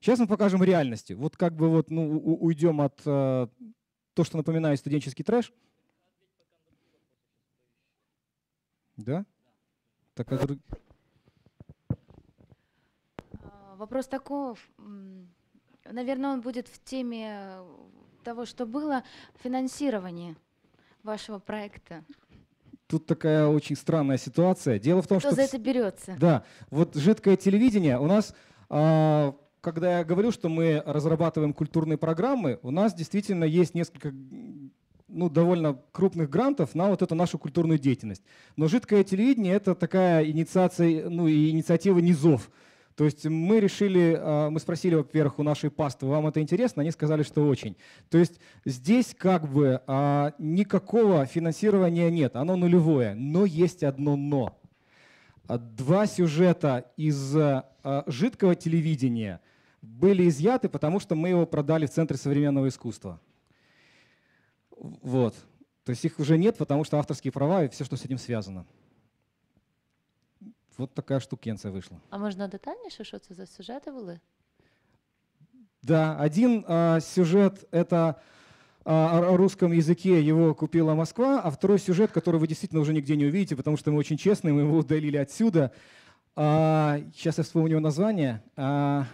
Сейчас мы покажем реальности. Вот как бы вот, ну, уйдем от а, то, что напоминает студенческий трэш. Да? Так, а друг... Вопрос таков, наверное, он будет в теме того, что было, финансирование вашего проекта. Тут такая очень странная ситуация. Дело в том, что… Кто за это берется? Да, вот жидкое телевидение у нас… Когда я говорю, что мы разрабатываем культурные программы, у нас действительно есть несколько, ну, довольно крупных грантов на вот эту нашу культурную деятельность. Но жидкое телевидение — это такая инициация, ну, и инициатива низов. То есть мы решили, мы спросили, во-первых, у нашей пасты, вам это интересно? Они сказали, что очень. То есть здесь как бы никакого финансирования нет, оно нулевое. Но есть одно «но». Два сюжета из жидкого телевидения были изъяты, потому что мы его продали в Центре современного искусства. Вот. То есть их уже нет, потому что авторские права и все, что с этим связано. Вот такая штукенция вышла. А можно детальніше, что это за сюжеты были? Да, один а, сюжет — это а, о русском языке, его купила Москва, а второй сюжет, который вы действительно уже нигде не увидите, потому что мы очень честные, мы его удалили отсюда. А, сейчас я вспомню его название. А,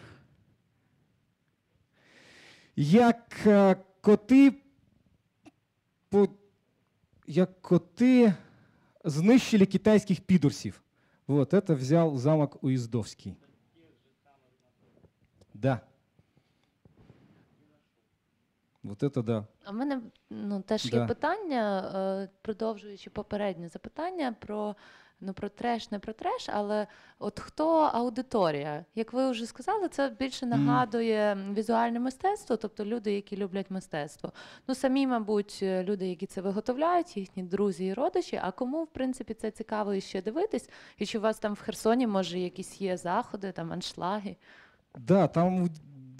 як коти, по, як коти знищили китайских підурсів. Вот это взял замок Уездовский. Да. Вот это да. А в мене, ну, теж да. Є питання, продовжуючи попереднє запитання про, ну, про треш, не про треш, але от хто аудиторія? Як ви вже сказали, це більше нагадує візуальне мистецтво, тобто люди, які люблять мистецтво. Ну, самі, мабуть, люди, які це виготовляють, їхні друзі і родичі, а кому, в принципі, це цікаво іще дивитись? І чи у вас там в Херсоні, може, якісь є заходи, там, аншлаги? Да, там...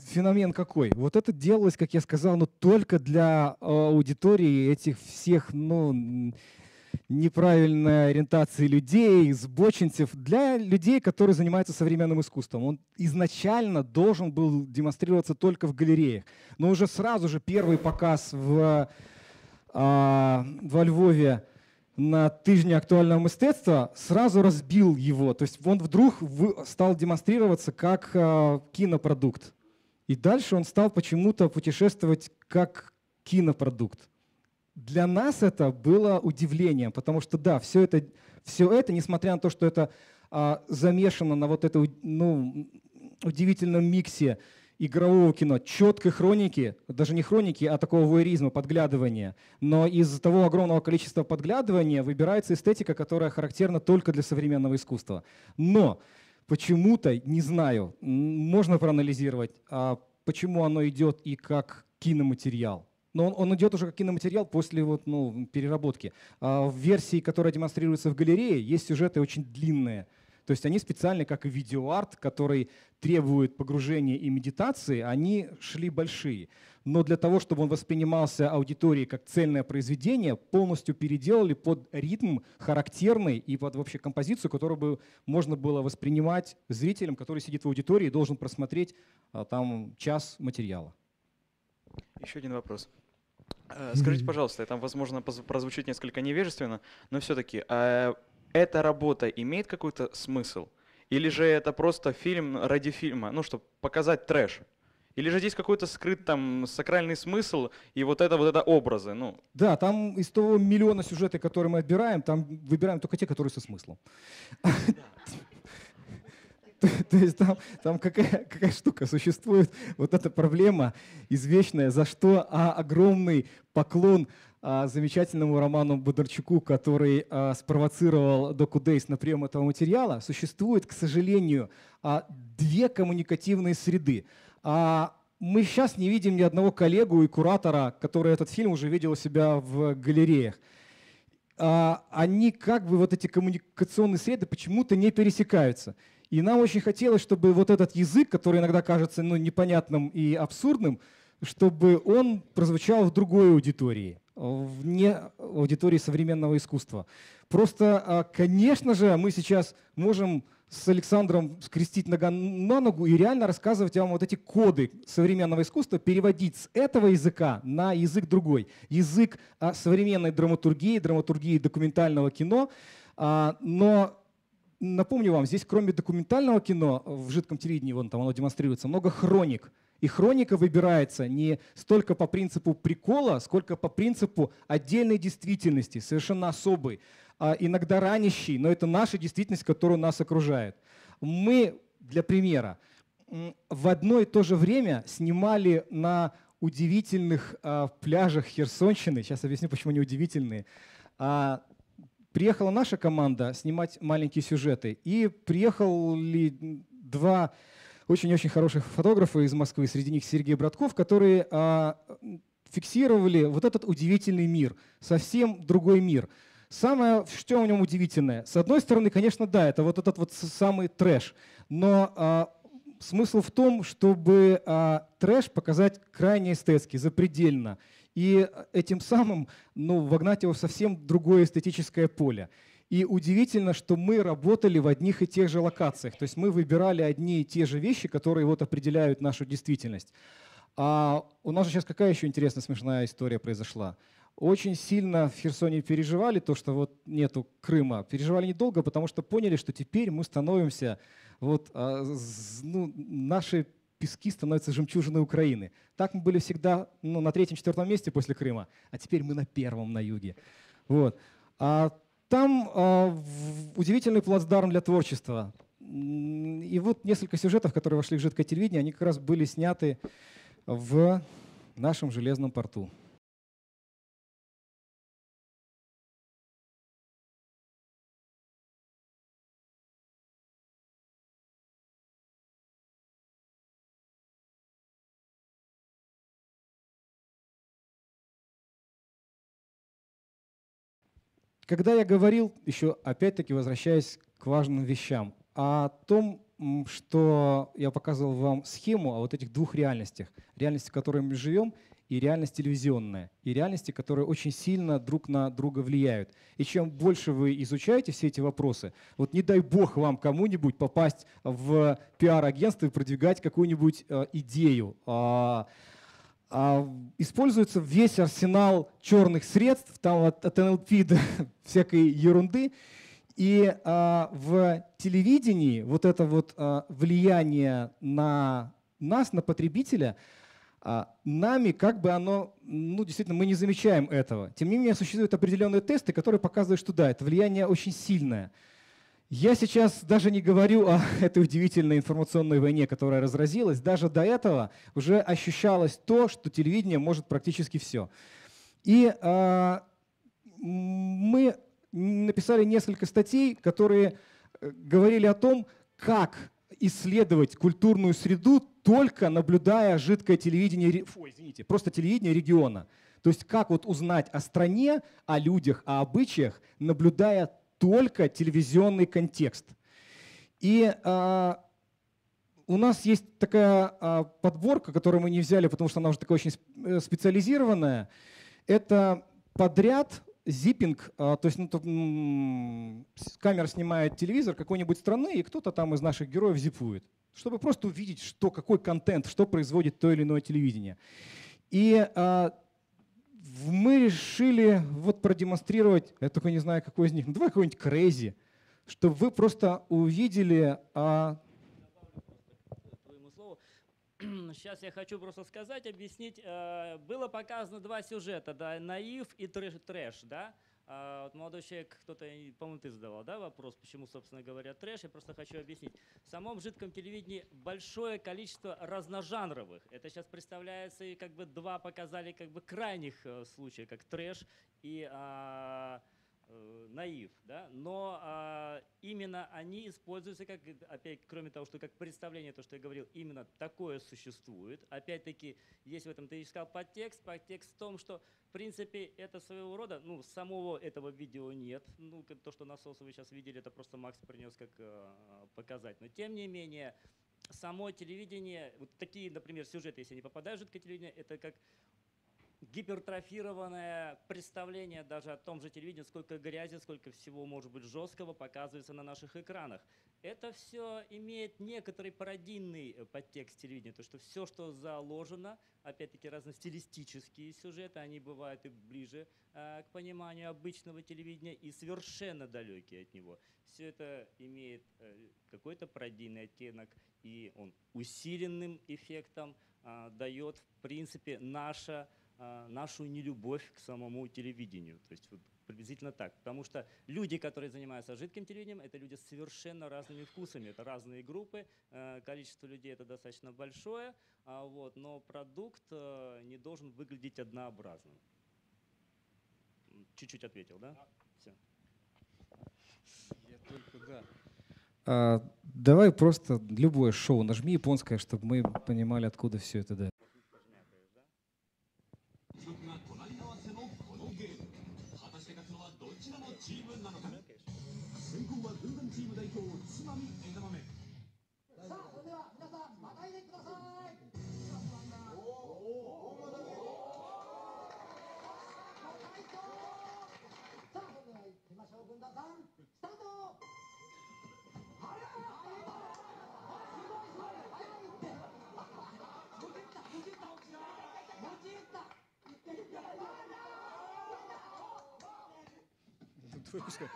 Феномен какой? Вот это делалось, как я сказал, но только для аудитории этих всех, ну, неправильной ориентации людей, сбочинцев, для людей, которые занимаются современным искусством. Он изначально должен был демонстрироваться только в галереях. Но уже сразу же первый показ в, а, во Львове на тижне актуального мистецтва сразу разбил его. То есть он вдруг стал демонстрироваться как а, кинопродукт. И дальше он стал почему-то путешествовать как кинопродукт. Для нас это было удивлением, потому что да, все это, все это, несмотря на то, что это а, замешано на вот этом, ну, удивительном миксе игрового кино, четкой хроники, даже не хроники, а такого вуэризма, подглядывания. Но из-за того огромного количества подглядывания выбирается эстетика, которая характерна только для современного искусства. Но почему-то, не знаю, можно проанализировать, почему оно идет и как киноматериал. Но он, он идет уже как киноматериал после вот, ну, переработки. В версии, которая демонстрируется в галерее, есть сюжеты очень длинные. То есть они специально, как и видеоарт, который требует погружения и медитации, они шли большие. Но для того, чтобы он воспринимался аудиторией как цельное произведение, полностью переделали под ритм характерный и под вообще композицию, которую бы можно было воспринимать зрителям, который сидит в аудитории и должен просмотреть а, там час материала. Еще один вопрос. Скажите, пожалуйста, там, возможно, прозвучит несколько невежественно, но все-таки а эта работа имеет какой-то смысл? Или же это просто фильм ради фильма, ну, чтобы показать трэш? Или же здесь какой-то скрыт там сакральный смысл и вот это, вот это образы? Ну. Да, там из того миллиона сюжетов, которые мы отбираем, там выбираем только те, которые со смыслом. То есть там какая штука существует, вот эта проблема извечная, за что огромный поклон замечательному Роману Бондарчуку, который а, спровоцировал Docudays на прием этого материала. Существует, к сожалению, а, две коммуникативные среды. А, мы сейчас не видим ни одного коллегу и куратора, который этот фильм уже видел у себя в галереях. А, они как бы, вот эти коммуникационные среды почему-то не пересекаются. И нам очень хотелось, чтобы вот этот язык, который иногда кажется ну, непонятным и абсурдным, чтобы он прозвучал в другой аудитории, вне аудитории современного искусства. Просто, конечно же, мы сейчас можем с Александром скрестить нога на ногу и реально рассказывать вам вот эти коды современного искусства, переводить с этого языка на язык другой. Язык современной драматургии, драматургии документального кино. Но напомню вам, здесь кроме документального кино, в жидком телевидении вон там оно демонстрируется, много хроник. И хроника выбирается не столько по принципу прикола, сколько по принципу отдельной действительности, совершенно особой, иногда ранящей, но это наша действительность, которая нас окружает. Мы, для примера, в одно и то же время снимали на удивительных пляжах Херсонщины, сейчас объясню, почему они удивительные, приехала наша команда снимать маленькие сюжеты, и приехали два... очень-очень хороших фотографов из Москвы, среди них Сергей Братков, которые а, фиксировали вот этот удивительный мир, совсем другой мир. Самое, что в нем удивительное, с одной стороны, конечно, да, это вот этот вот самый трэш, но а, смысл в том, чтобы а, трэш показать крайне эстетски, запредельно, и этим самым ну, вогнать его в совсем другое эстетическое поле. И удивительно, что мы работали в одних и тех же локациях. То есть мы выбирали одни и те же вещи, которые вот определяют нашу действительность. А у нас же сейчас какая еще интересная смешная история произошла? Очень сильно в Херсоне переживали то, что вот нету Крыма. Переживали недолго, потому что поняли, что теперь мы становимся… Вот, ну, наши пески становятся жемчужиной Украины. Так мы были всегда ну, на третьем-четвертом месте после Крыма, а теперь мы на первом на юге. Вот. А там э, удивительный плацдарм для творчества. И вот несколько сюжетов, которые вошли в жидкое телевидение, они как раз были сняты в нашем Железном порту. Когда я говорил, еще опять-таки возвращаясь к важным вещам, о том, что я показывал вам схему о вот этих двух реальностях. Реальности, в которой мы живем, и реальность телевизионная. И реальности, которые очень сильно друг на друга влияют. И чем больше вы изучаете все эти вопросы, вот не дай бог вам кому-нибудь попасть в пиар-агентство и продвигать какую-нибудь э, идею. Используется весь арсенал черных средств, там от, от эн эл пи до всякой ерунды. И а, в телевидении вот это вот а, влияние на нас, на потребителя, а, нами как бы оно, ну действительно, мы не замечаем этого. Тем не менее, существуют определенные тесты, которые показывают, что да, это влияние очень сильное. Я сейчас даже не говорю о этой удивительной информационной войне, которая разразилась. Даже до этого уже ощущалось то, что телевидение может практически все. И э, мы написали несколько статей, которые говорили о том, как исследовать культурную среду, только наблюдая жидкое телевидение, ой, извините, просто телевидение региона. То есть как вот узнать о стране, о людях, о обычаях, наблюдая только телевизионный контекст. И э, у нас есть такая э, подборка, которую мы не взяли, потому что она уже такая очень специализированная. Это подряд зиппинг, э, то есть ну, то, м-м, камера снимает телевизор какой-нибудь страны, и кто-то там из наших героев зипует, чтобы просто увидеть, что, какой контент, что производит то или иное телевидение. И э, мы решили вот продемонстрировать, я только не знаю, какой из них, ну, давай какой-нибудь crazy, чтобы вы просто увидели… А... Сейчас я хочу просто сказать, объяснить. Было показано два сюжета, да, наив и трэш, да? Вот молодой человек, кто-то, по-моему, ты задавал, да, вопрос, почему, собственно говоря, трэш. Я просто хочу объяснить. В самом жидком телевидении большое количество разножанровых. Это сейчас представляется, и как бы два показали как бы крайних случая, как трэш и а, э, наив, да? Но э, именно они используются, как, опять, кроме того, что как представление, то, что я говорил, именно такое существует. Опять-таки, есть в этом, ты искал подтекст, подтекст в том, что, в принципе, это своего рода, ну, самого этого видео нет, ну, то, что насосы вы сейчас видели, это просто Макс принес как э, показать, но тем не менее… Само телевидение, вот такие, например, сюжеты, если они попадают в жидкое телевидение, это как гипертрофированное представление даже о том же телевидении, сколько грязи, сколько всего, может быть, жесткого показывается на наших экранах. Это все имеет некоторый пародийный подтекст телевидения, то, что все, что заложено, опять-таки разностилистические сюжеты, они бывают и ближе э, к пониманию обычного телевидения, и совершенно далекие от него. Все это имеет э, какой-то пародийный оттенок, и он усиленным эффектом э, дает, в принципе, наше, э, нашу нелюбовь к самому телевидению. То есть, вот, приблизительно так. Потому что люди, которые занимаются жидким телевидением, это люди с совершенно разными вкусами. Это разные группы, количество людей это достаточно большое, вот, но продукт не должен выглядеть однообразным. Чуть-чуть ответил, да? Да. Все. Я только да. А, давай просто любое шоу нажми, японское, чтобы мы понимали, откуда все это, да. Твой пускай.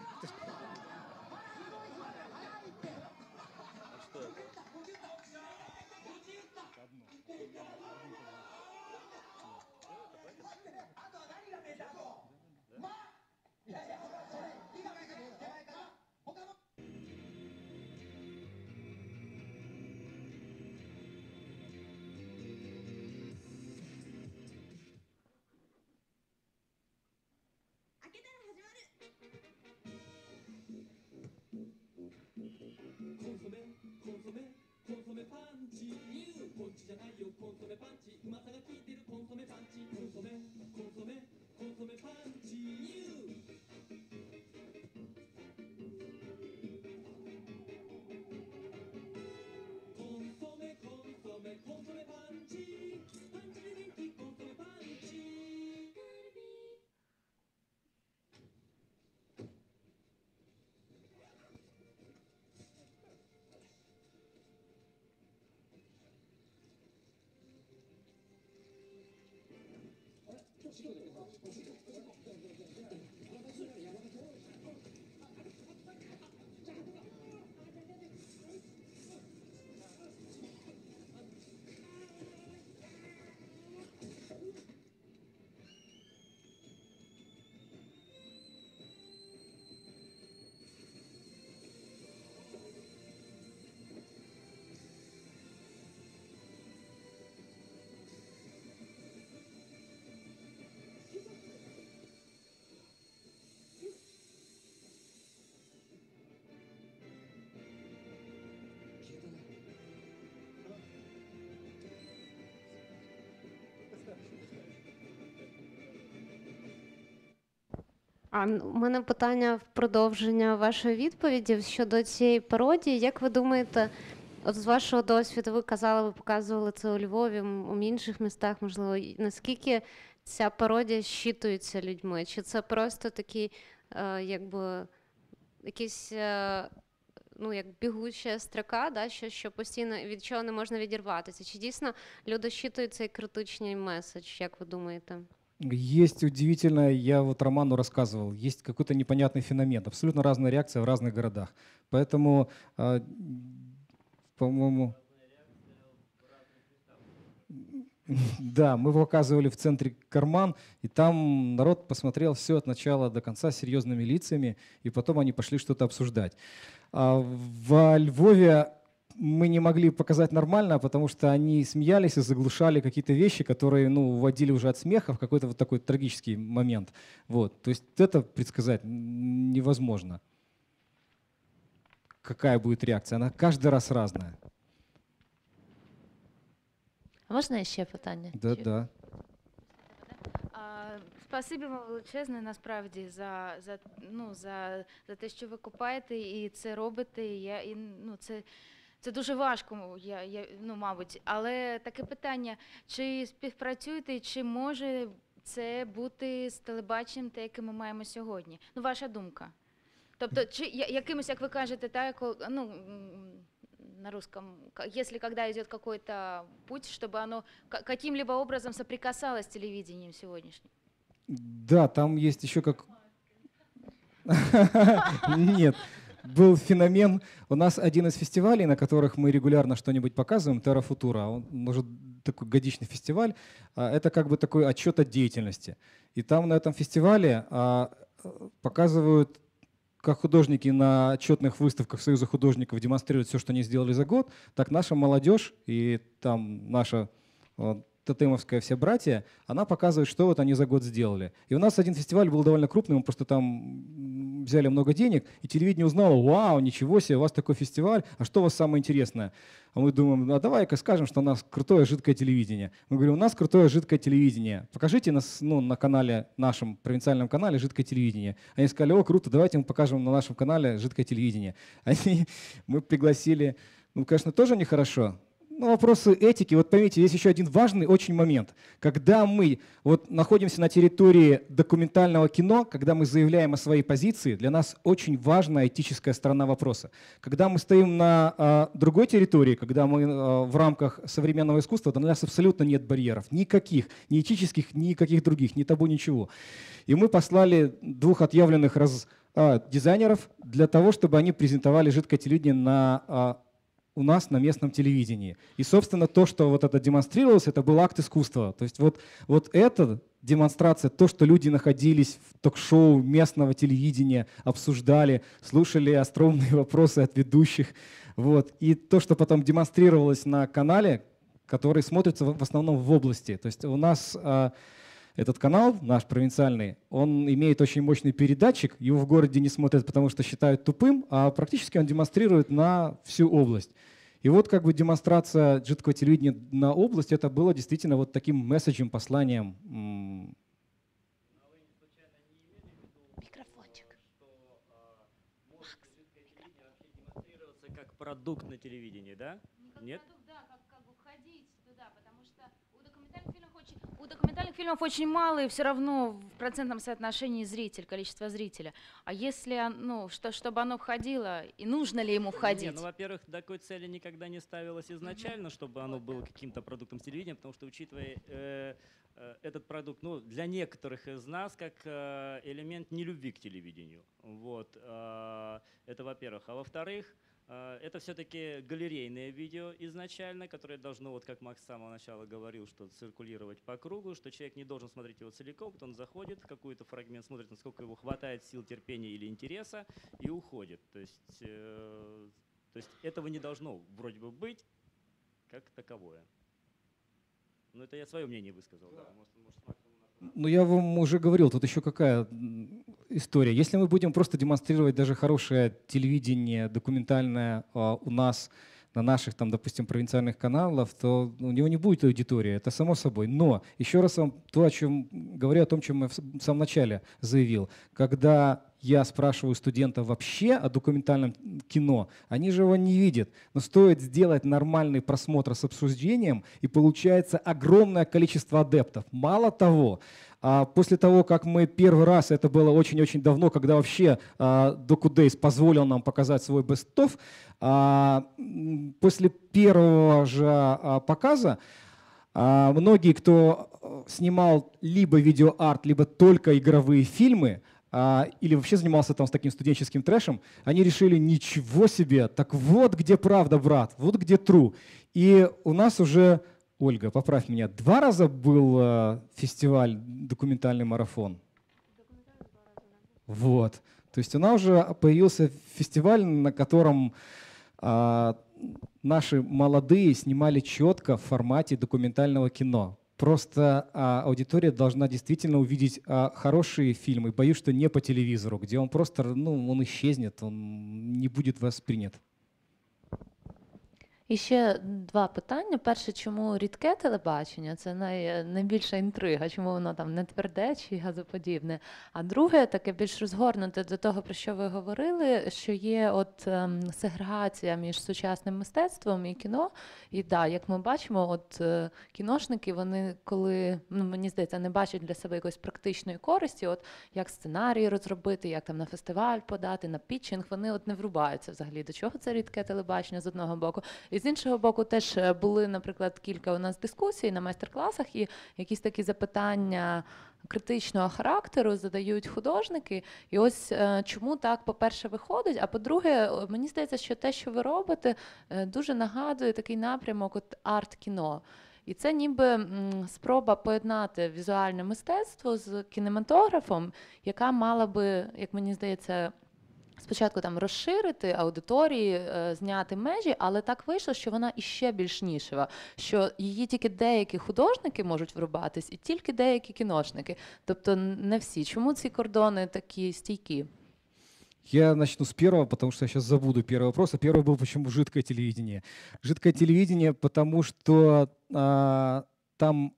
А у мене питання в продовження вашої відповіді щодо цієї пародії. Як ви думаєте, от з вашого досвіду, ви казали, ви показували це у Львові, у інших містах, можливо, наскільки ця пародія щитується людьми? Чи це просто такий, якби, якийсь, ну, як бігуча строка, да, що, що постійно від чого не можна відірватися? Чи дійсно люди щитують цей критичний меседж, як ви думаєте? Есть удивительно, я вот Роману рассказывал, есть какой-то непонятный феномен, абсолютно разная реакция в разных городах. Поэтому, э, по-моему, да, мы показывали в центре карман, и там народ посмотрел все от начала до конца серьезными лицами, и потом они пошли что-то обсуждать. А во Львове мы не могли показать нормально, потому что они смеялись и заглушали какие-то вещи, которые, ну, уводили уже от смеха в какой-то вот такой трагический момент. Вот. То есть это предсказать невозможно. Какая будет реакция? Она каждый раз разная. А можно еще питание? Да, да. Спасибі вам величезне, насправді, за, за, ну, за, за те, що ви купаєте і це робите. Я, і, ну, це, це дуже важко, я, я, ну, мабуть. Але таке питання, чи співпрацюєте, чи може це бути з телебаченням, те, яке ми маємо сьогодні? Ну, ваша думка. Тобто, чи якимось, як ви кажете, так, ну, на русском, если когда идет какой-то путь, чтобы оно каким-либо образом соприкасалось с телевидением сегодняшним? Да, там есть еще как... Нет, был феномен. У нас один из фестивалей, на которых мы регулярно что-нибудь показываем, Terra Futura, он может такой годичный фестиваль, это как бы такой отчет о деятельности. И там на этом фестивале показывают, как художники на отчетных выставках Союза художников демонстрируют все, что они сделали за год, так наша молодежь и там наша... тотемовская «Все братья», она показывает, что вот они за год сделали. И у нас один фестиваль был довольно крупный, мы просто там взяли много денег, и телевидение узнало: «Вау, ничего себе, у вас такой фестиваль, а что у вас самое интересное?» А мы думаем: а давай-ка скажем, что у нас крутое жидкое телевидение. Мы говорим: у нас крутое жидкое телевидение. Покажите нас, ну, на канале, нашем провинциальном канале, жидкое телевидение. Они сказали: о, круто, давайте мы покажем на нашем канале жидкое телевидение. Они, мы пригласили, ну, конечно, тоже нехорошо. Ну, вопросы этики. Вот поймите, есть еще один важный очень момент. Когда мы вот находимся на территории документального кино, когда мы заявляем о своей позиции, для нас очень важна этическая сторона вопроса. Когда мы стоим на а, другой территории, когда мы а, в рамках современного искусства, для нас абсолютно нет барьеров. Никаких. Ни этических, никаких других. Ни табу, ничего. И мы послали двух отъявленных раз, а, дизайнеров для того, чтобы они презентовали жидкое телевидение на... А, у нас на местном телевидении. И, собственно, то, что вот это демонстрировалось, это был акт искусства. То есть вот, вот эта демонстрация, то, что люди находились в ток-шоу местного телевидения, обсуждали, слушали остроумные вопросы от ведущих. Вот. И то, что потом демонстрировалось на канале, который смотрится в основном в области. То есть у нас а, этот канал, наш провинциальный, он имеет очень мощный передатчик, его в городе не смотрят, потому что считают тупым, а практически он демонстрирует на всю область. И вот как бы демонстрация жидкого телевидения на область, это было действительно вот таким месседжем, посланием. Микрофончик. Макс, демонстрироваться как продукт на телевидении, да? Нет? У документальных фильмов очень мало, и все равно в процентном соотношении зритель, количество зрителя. А если, ну, что, чтобы оно входило, и нужно ли ему входить? Не, ну, во-первых, такой цели никогда не ставилось изначально, чтобы оно было каким-то продуктом телевидения, потому что, учитывая э, э, этот продукт, ну, для некоторых из нас, как э, элемент нелюбви к телевидению. Вот, э, это во-первых. А во-вторых, это все-таки галерейное видео изначально, которое должно, вот как Макс с самого начала говорил, что циркулировать по кругу, что человек не должен смотреть его целиком, вот он заходит в какой-то фрагмент, смотрит, насколько его хватает сил, терпения или интереса, и уходит. То есть, э, то есть этого не должно вроде бы быть как таковое. Но это я свое мнение высказал. Да. Да. Может, может, ну, я вам уже говорил, тут еще какая история. Если мы будем просто демонстрировать даже хорошее телевидение, документальное у нас, на наших, там, допустим, провинциальных каналах, то у него не будет аудитории, это само собой. Но еще раз вам то, о чем говорю, о том, чем я в самом начале заявил. Когда я спрашиваю студентов вообще о документальном кино, они же его не видят. Но стоит сделать нормальный просмотр с обсуждением, и получается огромное количество адептов. Мало того, после того, как мы первый раз, это было очень-очень давно, когда вообще Docudays позволил нам показать свой best-of, после первого же показа многие, кто снимал либо видеоарт, либо только игровые фильмы, или вообще занимался там с таким студенческим трэшем, они решили: ничего себе, так вот где правда, брат, вот где true. И у нас уже, Ольга, поправь меня, два раза был фестиваль «Документальный марафон». Вот. То есть у нас уже появился фестиваль, на котором а, наши молодые снимали четко в формате документального кино. Просто а, аудитория должна действительно увидеть а, хорошие фильмы. Боюсь, что не по телевизору, где он просто, ну, он исчезнет, он не будет воспринят. І ще два питання. Перше, чому рідке телебачення? Це най, найбільша інтрига, чому воно там не тверде чи газоподібне. А друге, таке більш розгорнуте до того, про що ви говорили, що є от ем, сегрегація між сучасним мистецтвом і кіно. І да, як ми бачимо, от е, кіношники, вони коли, ну, мені здається, не бачать для себе якоїсь практичної користі, от як сценарії розробити, як там на фестиваль подати, на пітчинг, вони от не врубаються взагалі, до чого це рідке телебачення з одного боку. І з іншого боку, теж були, наприклад, кілька у нас дискусій на майстер-класах, і якісь такі запитання критичного характеру задають художники. І ось чому так, по-перше, виходить, а по-друге, мені здається, що те, що ви робите, дуже нагадує такий напрямок от арт-кіно. І це ніби спроба поєднати візуальне мистецтво з кінематографом, яка мала би, як мені здається, спочатку там розширити аудиторії, зняти межі, але так вийшло, що вона іще більш нішева, що її тільки деякі художники можуть врубатись і тільки деякі кіношники, тобто не всі. Чому ці кордони такі стійкі? Я начну с первого, потому что я сейчас забуду первый вопрос. А первый был, почему жидкое телевидение? Жидкое телевидение, потому что а, там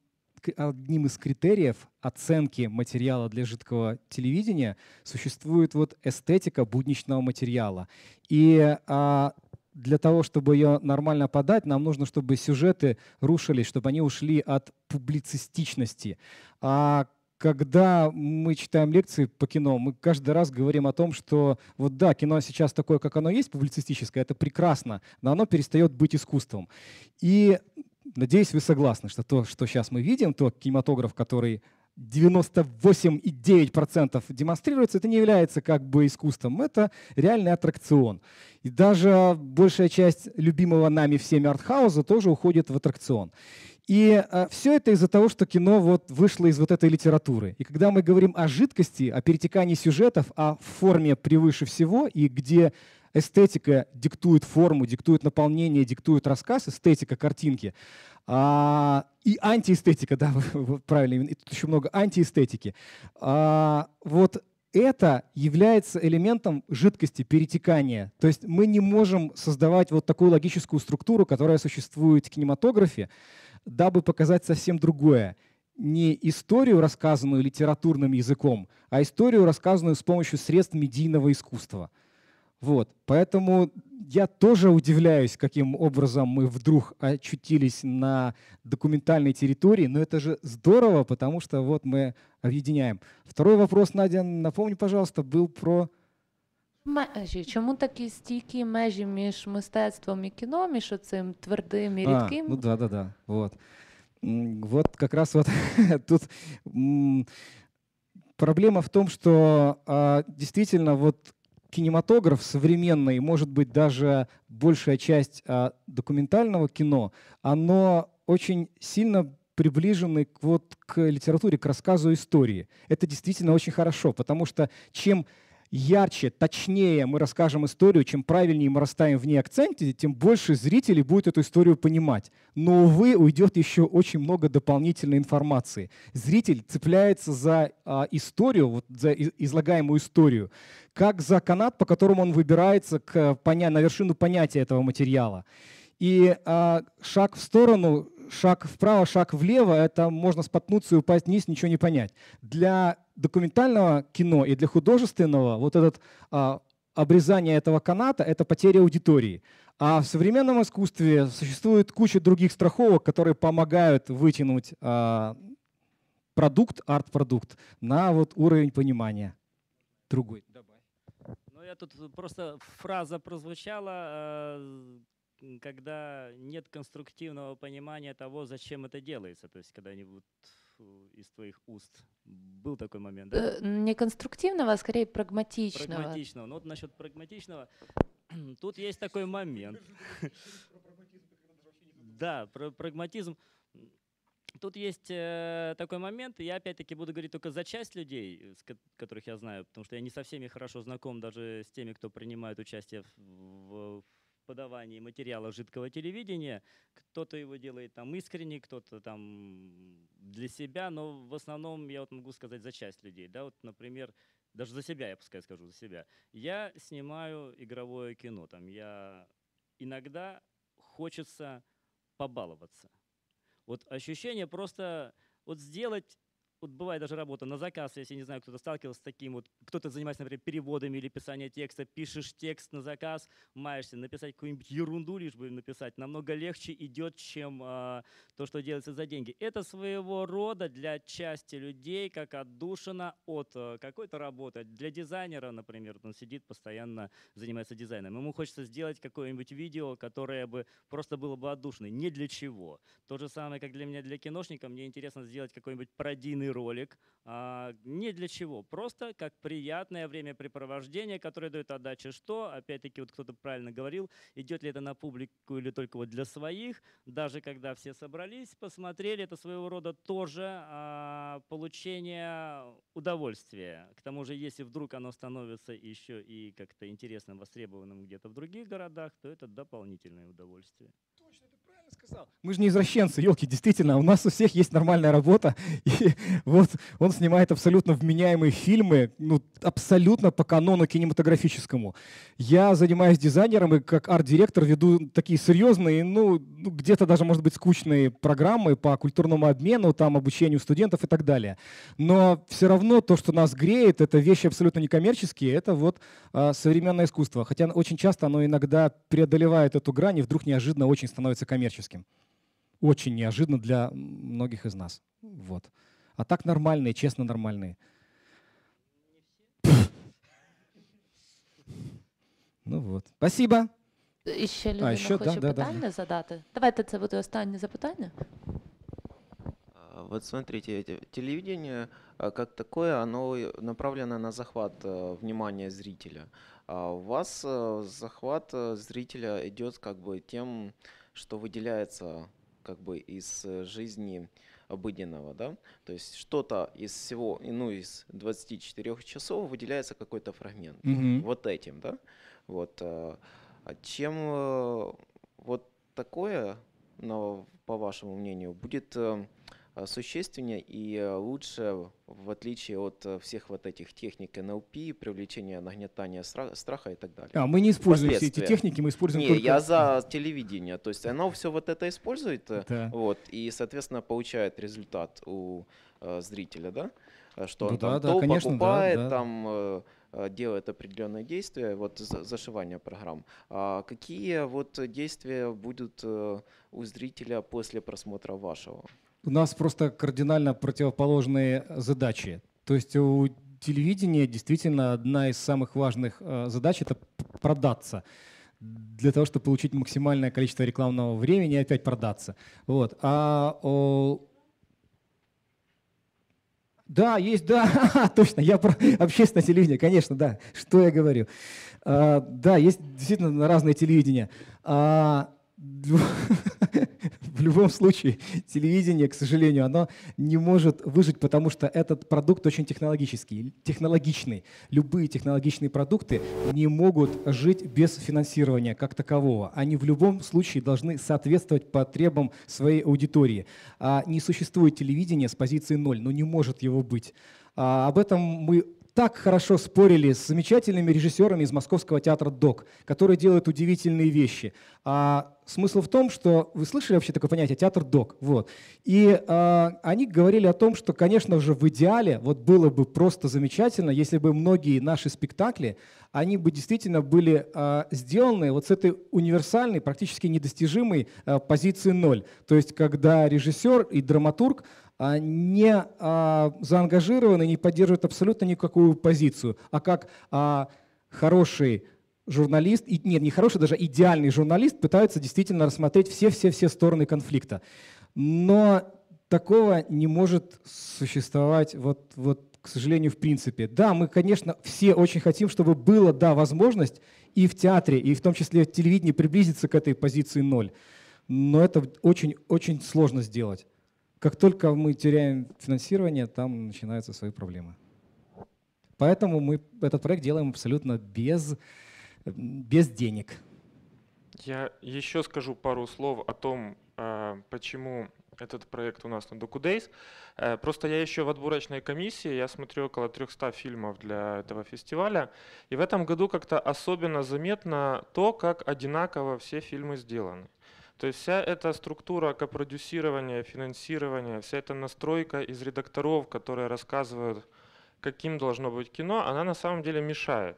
одним из критериев оценки материала для жидкого телевидения существует вот эстетика будничного материала. И а, для того, чтобы ее нормально подать, нам нужно, чтобы сюжеты рушились, чтобы они ушли от публицистичности. А когда мы читаем лекции по кино, мы каждый раз говорим о том, что вот да, кино сейчас такое, как оно есть, публицистическое, это прекрасно, но оно перестает быть искусством. И надеюсь, вы согласны, что то, что сейчас мы видим, то кинематограф, который девяносто восемь и девять десятых процента демонстрируется, это не является как бы искусством, это реальный аттракцион. И даже большая часть любимого нами всеми артхауза тоже уходит в аттракцион. И а, все это из-за того, что кино вот вышло из вот этой литературы. И когда мы говорим о жидкости, о перетекании сюжетов, о форме превыше всего, и где эстетика диктует форму, диктует наполнение, диктует рассказ, эстетика картинки. А, и антиэстетика, да, правильно, и тут еще много антиэстетики. А, вот это является элементом жидкости, перетекания. То есть мы не можем создавать вот такую логическую структуру, которая существует в кинематографе, дабы показать совсем другое. Не историю, рассказанную литературным языком, а историю, рассказанную с помощью средств медийного искусства. Вот. Поэтому я тоже удивляюсь, каким образом мы вдруг очутились на документальной территории, но это же здорово, потому что вот мы объединяем. Второй вопрос, Надя, напомни, пожалуйста, был про… Межі. Чому такі стійкі межі між мистецтвом і кіно, між оцим твердим і рідким? А, ну да, да, да. Вот. Вот как раз вот тут… Проблема в том, что действительно вот… Кинематограф современный, может быть, даже большая часть а, документального кино, оно очень сильно приближено к, вот, к литературе, к рассказу истории. Это действительно очень хорошо, потому что чем ярче, точнее мы расскажем историю, чем правильнее мы расставим в ней акценты, тем больше зрителей будет эту историю понимать. Но, увы, уйдет еще очень много дополнительной информации. Зритель цепляется за а, историю, вот, за излагаемую историю, как за канат, по которому он выбирается к, на вершину понятия этого материала. И а, шаг в сторону, шаг вправо, шаг влево — это можно споткнуться и упасть вниз, ничего не понять. Для документального кино и для художественного вот этот, а, обрезание этого каната — это потеря аудитории. А в современном искусстве существует куча других страховок, которые помогают вытянуть а, продукт, арт-продукт, на вот уровень понимания. Другой. Я тут просто фраза прозвучала, когда нет конструктивного понимания того, зачем это делается. То есть когда-нибудь из твоих уст был такой момент, да? Не конструктивного, а скорее прагматичного. Прагматичного. Ну вот насчет прагматичного. Тут есть такой момент. Да, про прагматизм. Тут есть э, такой момент, я опять-таки буду говорить только за часть людей, с ко которых я знаю, потому что я не со всеми хорошо знаком, даже с теми, кто принимает участие в, в подавании материала жидкого телевидения. Кто-то его делает там искренне, кто-то там для себя, но в основном я вот могу сказать за часть людей. Да, вот, например, даже за себя, я пускай скажу, за себя. Я снимаю игровое кино. Там я иногда хочется побаловаться. Вот ощущение просто вот сделать. Вот бывает даже работа на заказ, если, не знаю, кто-то сталкивался с таким, вот кто-то занимается, например, переводами или писанием текста, пишешь текст на заказ, маешься, написать какую-нибудь ерунду, лишь бы написать, намного легче идет, чем а, то, что делается за деньги. Это своего рода для части людей, как отдушина от какой-то работы. Для дизайнера, например, он сидит, постоянно занимается дизайном. Ему хочется сделать какое-нибудь видео, которое бы просто было бы отдушиной, не для чего. То же самое, как для меня, для киношника, мне интересно сделать какой-нибудь пародийный ролик, а, не для чего, просто как приятное времяпрепровождение, которое дает отдачу, что, опять-таки, вот кто-то правильно говорил, идет ли это на публику или только вот для своих, даже когда все собрались, посмотрели, это своего рода тоже а, получение удовольствия. К тому же, если вдруг оно становится еще и как-то интересным, востребованным где-то в других городах, то это дополнительное удовольствие. Точно, ты правильно сказал. Мы же не извращенцы, елки, действительно, у нас у всех есть нормальная работа, и вот он снимает абсолютно вменяемые фильмы, ну, абсолютно по канону кинематографическому. Я занимаюсь дизайнером и как арт-директор веду такие серьезные, ну, где-то даже, может быть, скучные программы по культурному обмену, там, обучению студентов и так далее. Но все равно то, что нас греет, это вещи абсолютно некоммерческие, это вот а, современное искусство. Хотя очень часто оно иногда преодолевает эту грань и вдруг неожиданно очень становится коммерческим. Очень неожиданно для многих из нас. Вот. А так нормальные, честно нормальные. Ну вот. Спасибо. І ще людина а, ще, хоче да, питання да, да. задати. Давайте це буде останнє запитання. Вот смотрите, телевидение как такое, оно направлено на захват внимания зрителя. А у вас захват зрителя идет как бы тем, что выделяется как бы из жизни обыденного, да? То есть что-то из всего, ну, из двадцати четырёх часов выделяется какой-то фрагмент. Mm-hmm. Вот этим, да? Вот. Чем вот такое, но, по вашему мнению, будет существеннее и лучше, в отличие от всех вот этих техник эн эл пи, привлечения, нагнетания страха и так далее? А мы не используем все эти техники, мы используем не, только… я за телевидение, то есть оно все вот это использует, да. Вот, и, соответственно, получает результат у э, зрителя, да? Что ну он да, там да, то конечно, покупает, да, да. там… Э, делает определенные действия, вот зашивание программ. А какие вот действия будут у зрителя после просмотра вашего? У нас просто кардинально противоположные задачи. То есть у телевидения действительно одна из самых важных задач — это продаться. Для того, чтобы получить максимальное количество рекламного времени и опять продаться. Вот. А Да, есть, да, точно, я про общественное телевидение, конечно, да, что я говорю. А, да, есть действительно разное телевидение. А, в любом случае, телевидение, к сожалению, оно не может выжить, потому что этот продукт очень технологический, технологичный. Любые технологичные продукты не могут жить без финансирования как такового. Они в любом случае должны соответствовать потребам своей аудитории. А не существует телевидения с позиции ноль, но не может его быть. А об этом мы так хорошо спорили с замечательными режиссерами из Московского театра «Док», которые делают удивительные вещи. А смысл в том, что… Вы слышали вообще такое понятие «театр «Док»? Вот. И а, они говорили о том, что, конечно же, в идеале вот было бы просто замечательно, если бы многие наши спектакли, они бы действительно были а, сделаны вот с этой универсальной, практически недостижимой а, позиции ноль. То есть когда режиссер и драматург не а, заангажированы, не поддерживают абсолютно никакую позицию, а как а, хороший журналист, и, нет, не хороший, даже идеальный журналист пытаются действительно рассмотреть все-все-все стороны конфликта. Но такого не может существовать вот, вот, к сожалению, в принципе. Да, мы, конечно, все очень хотим, чтобы была, да, возможность и в театре, и в том числе в телевидении приблизиться к этой позиции ноль. Но это очень-очень сложно сделать. Как только мы теряем финансирование, там начинаются свои проблемы. Поэтому мы этот проект делаем абсолютно без, без денег. Я еще скажу пару слов о том, почему этот проект у нас на Docudays. Просто я еще в отборочной комиссии, я смотрю около трёхсот фильмов для этого фестиваля. И в этом году как-то особенно заметно то, как одинаково все фильмы сделаны. То есть вся эта структура копродюсирования, финансирования, вся эта настройка из редакторов, которые рассказывают, каким должно быть кино, она на самом деле мешает.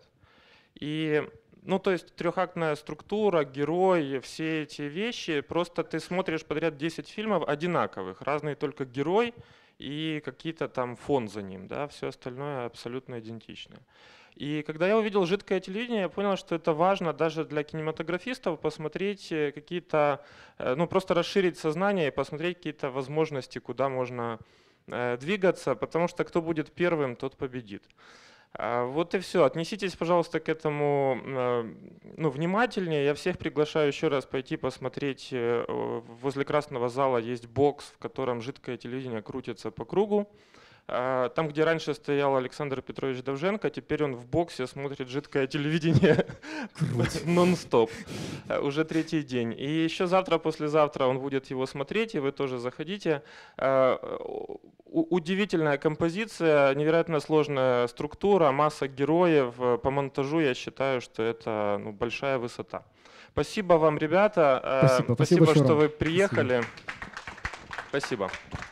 И, ну, то есть трехактная структура, герой, все эти вещи, просто ты смотришь подряд десять фильмов одинаковых, разные только герой и какие-то там фон за ним, да, все остальное абсолютно идентично. И когда я увидел «Жидкое телевидение», я понял, что это важно даже для кинематографистов посмотреть какие-то, ну, просто расширить сознание и посмотреть какие-то возможности, куда можно двигаться, потому что кто будет первым, тот победит. Вот и все. Отнеситесь, пожалуйста, к этому, ну, внимательнее. Я всех приглашаю еще раз пойти посмотреть. Возле Красного зала есть бокс, в котором «Жидкое телевидение» крутится по кругу. Там, где раньше стоял Александр Петрович Довженко, теперь он в боксе смотрит «Жидкое телевидение» нон-стоп. Уже третий день. И еще завтра-послезавтра он будет его смотреть, и вы тоже заходите. Удивительная композиция, невероятно сложная структура, масса героев. По монтажу я считаю, что это, ну, большая высота. Спасибо вам, ребята. Спасибо, спасибо, спасибо что вы приехали. Спасибо. Спасибо.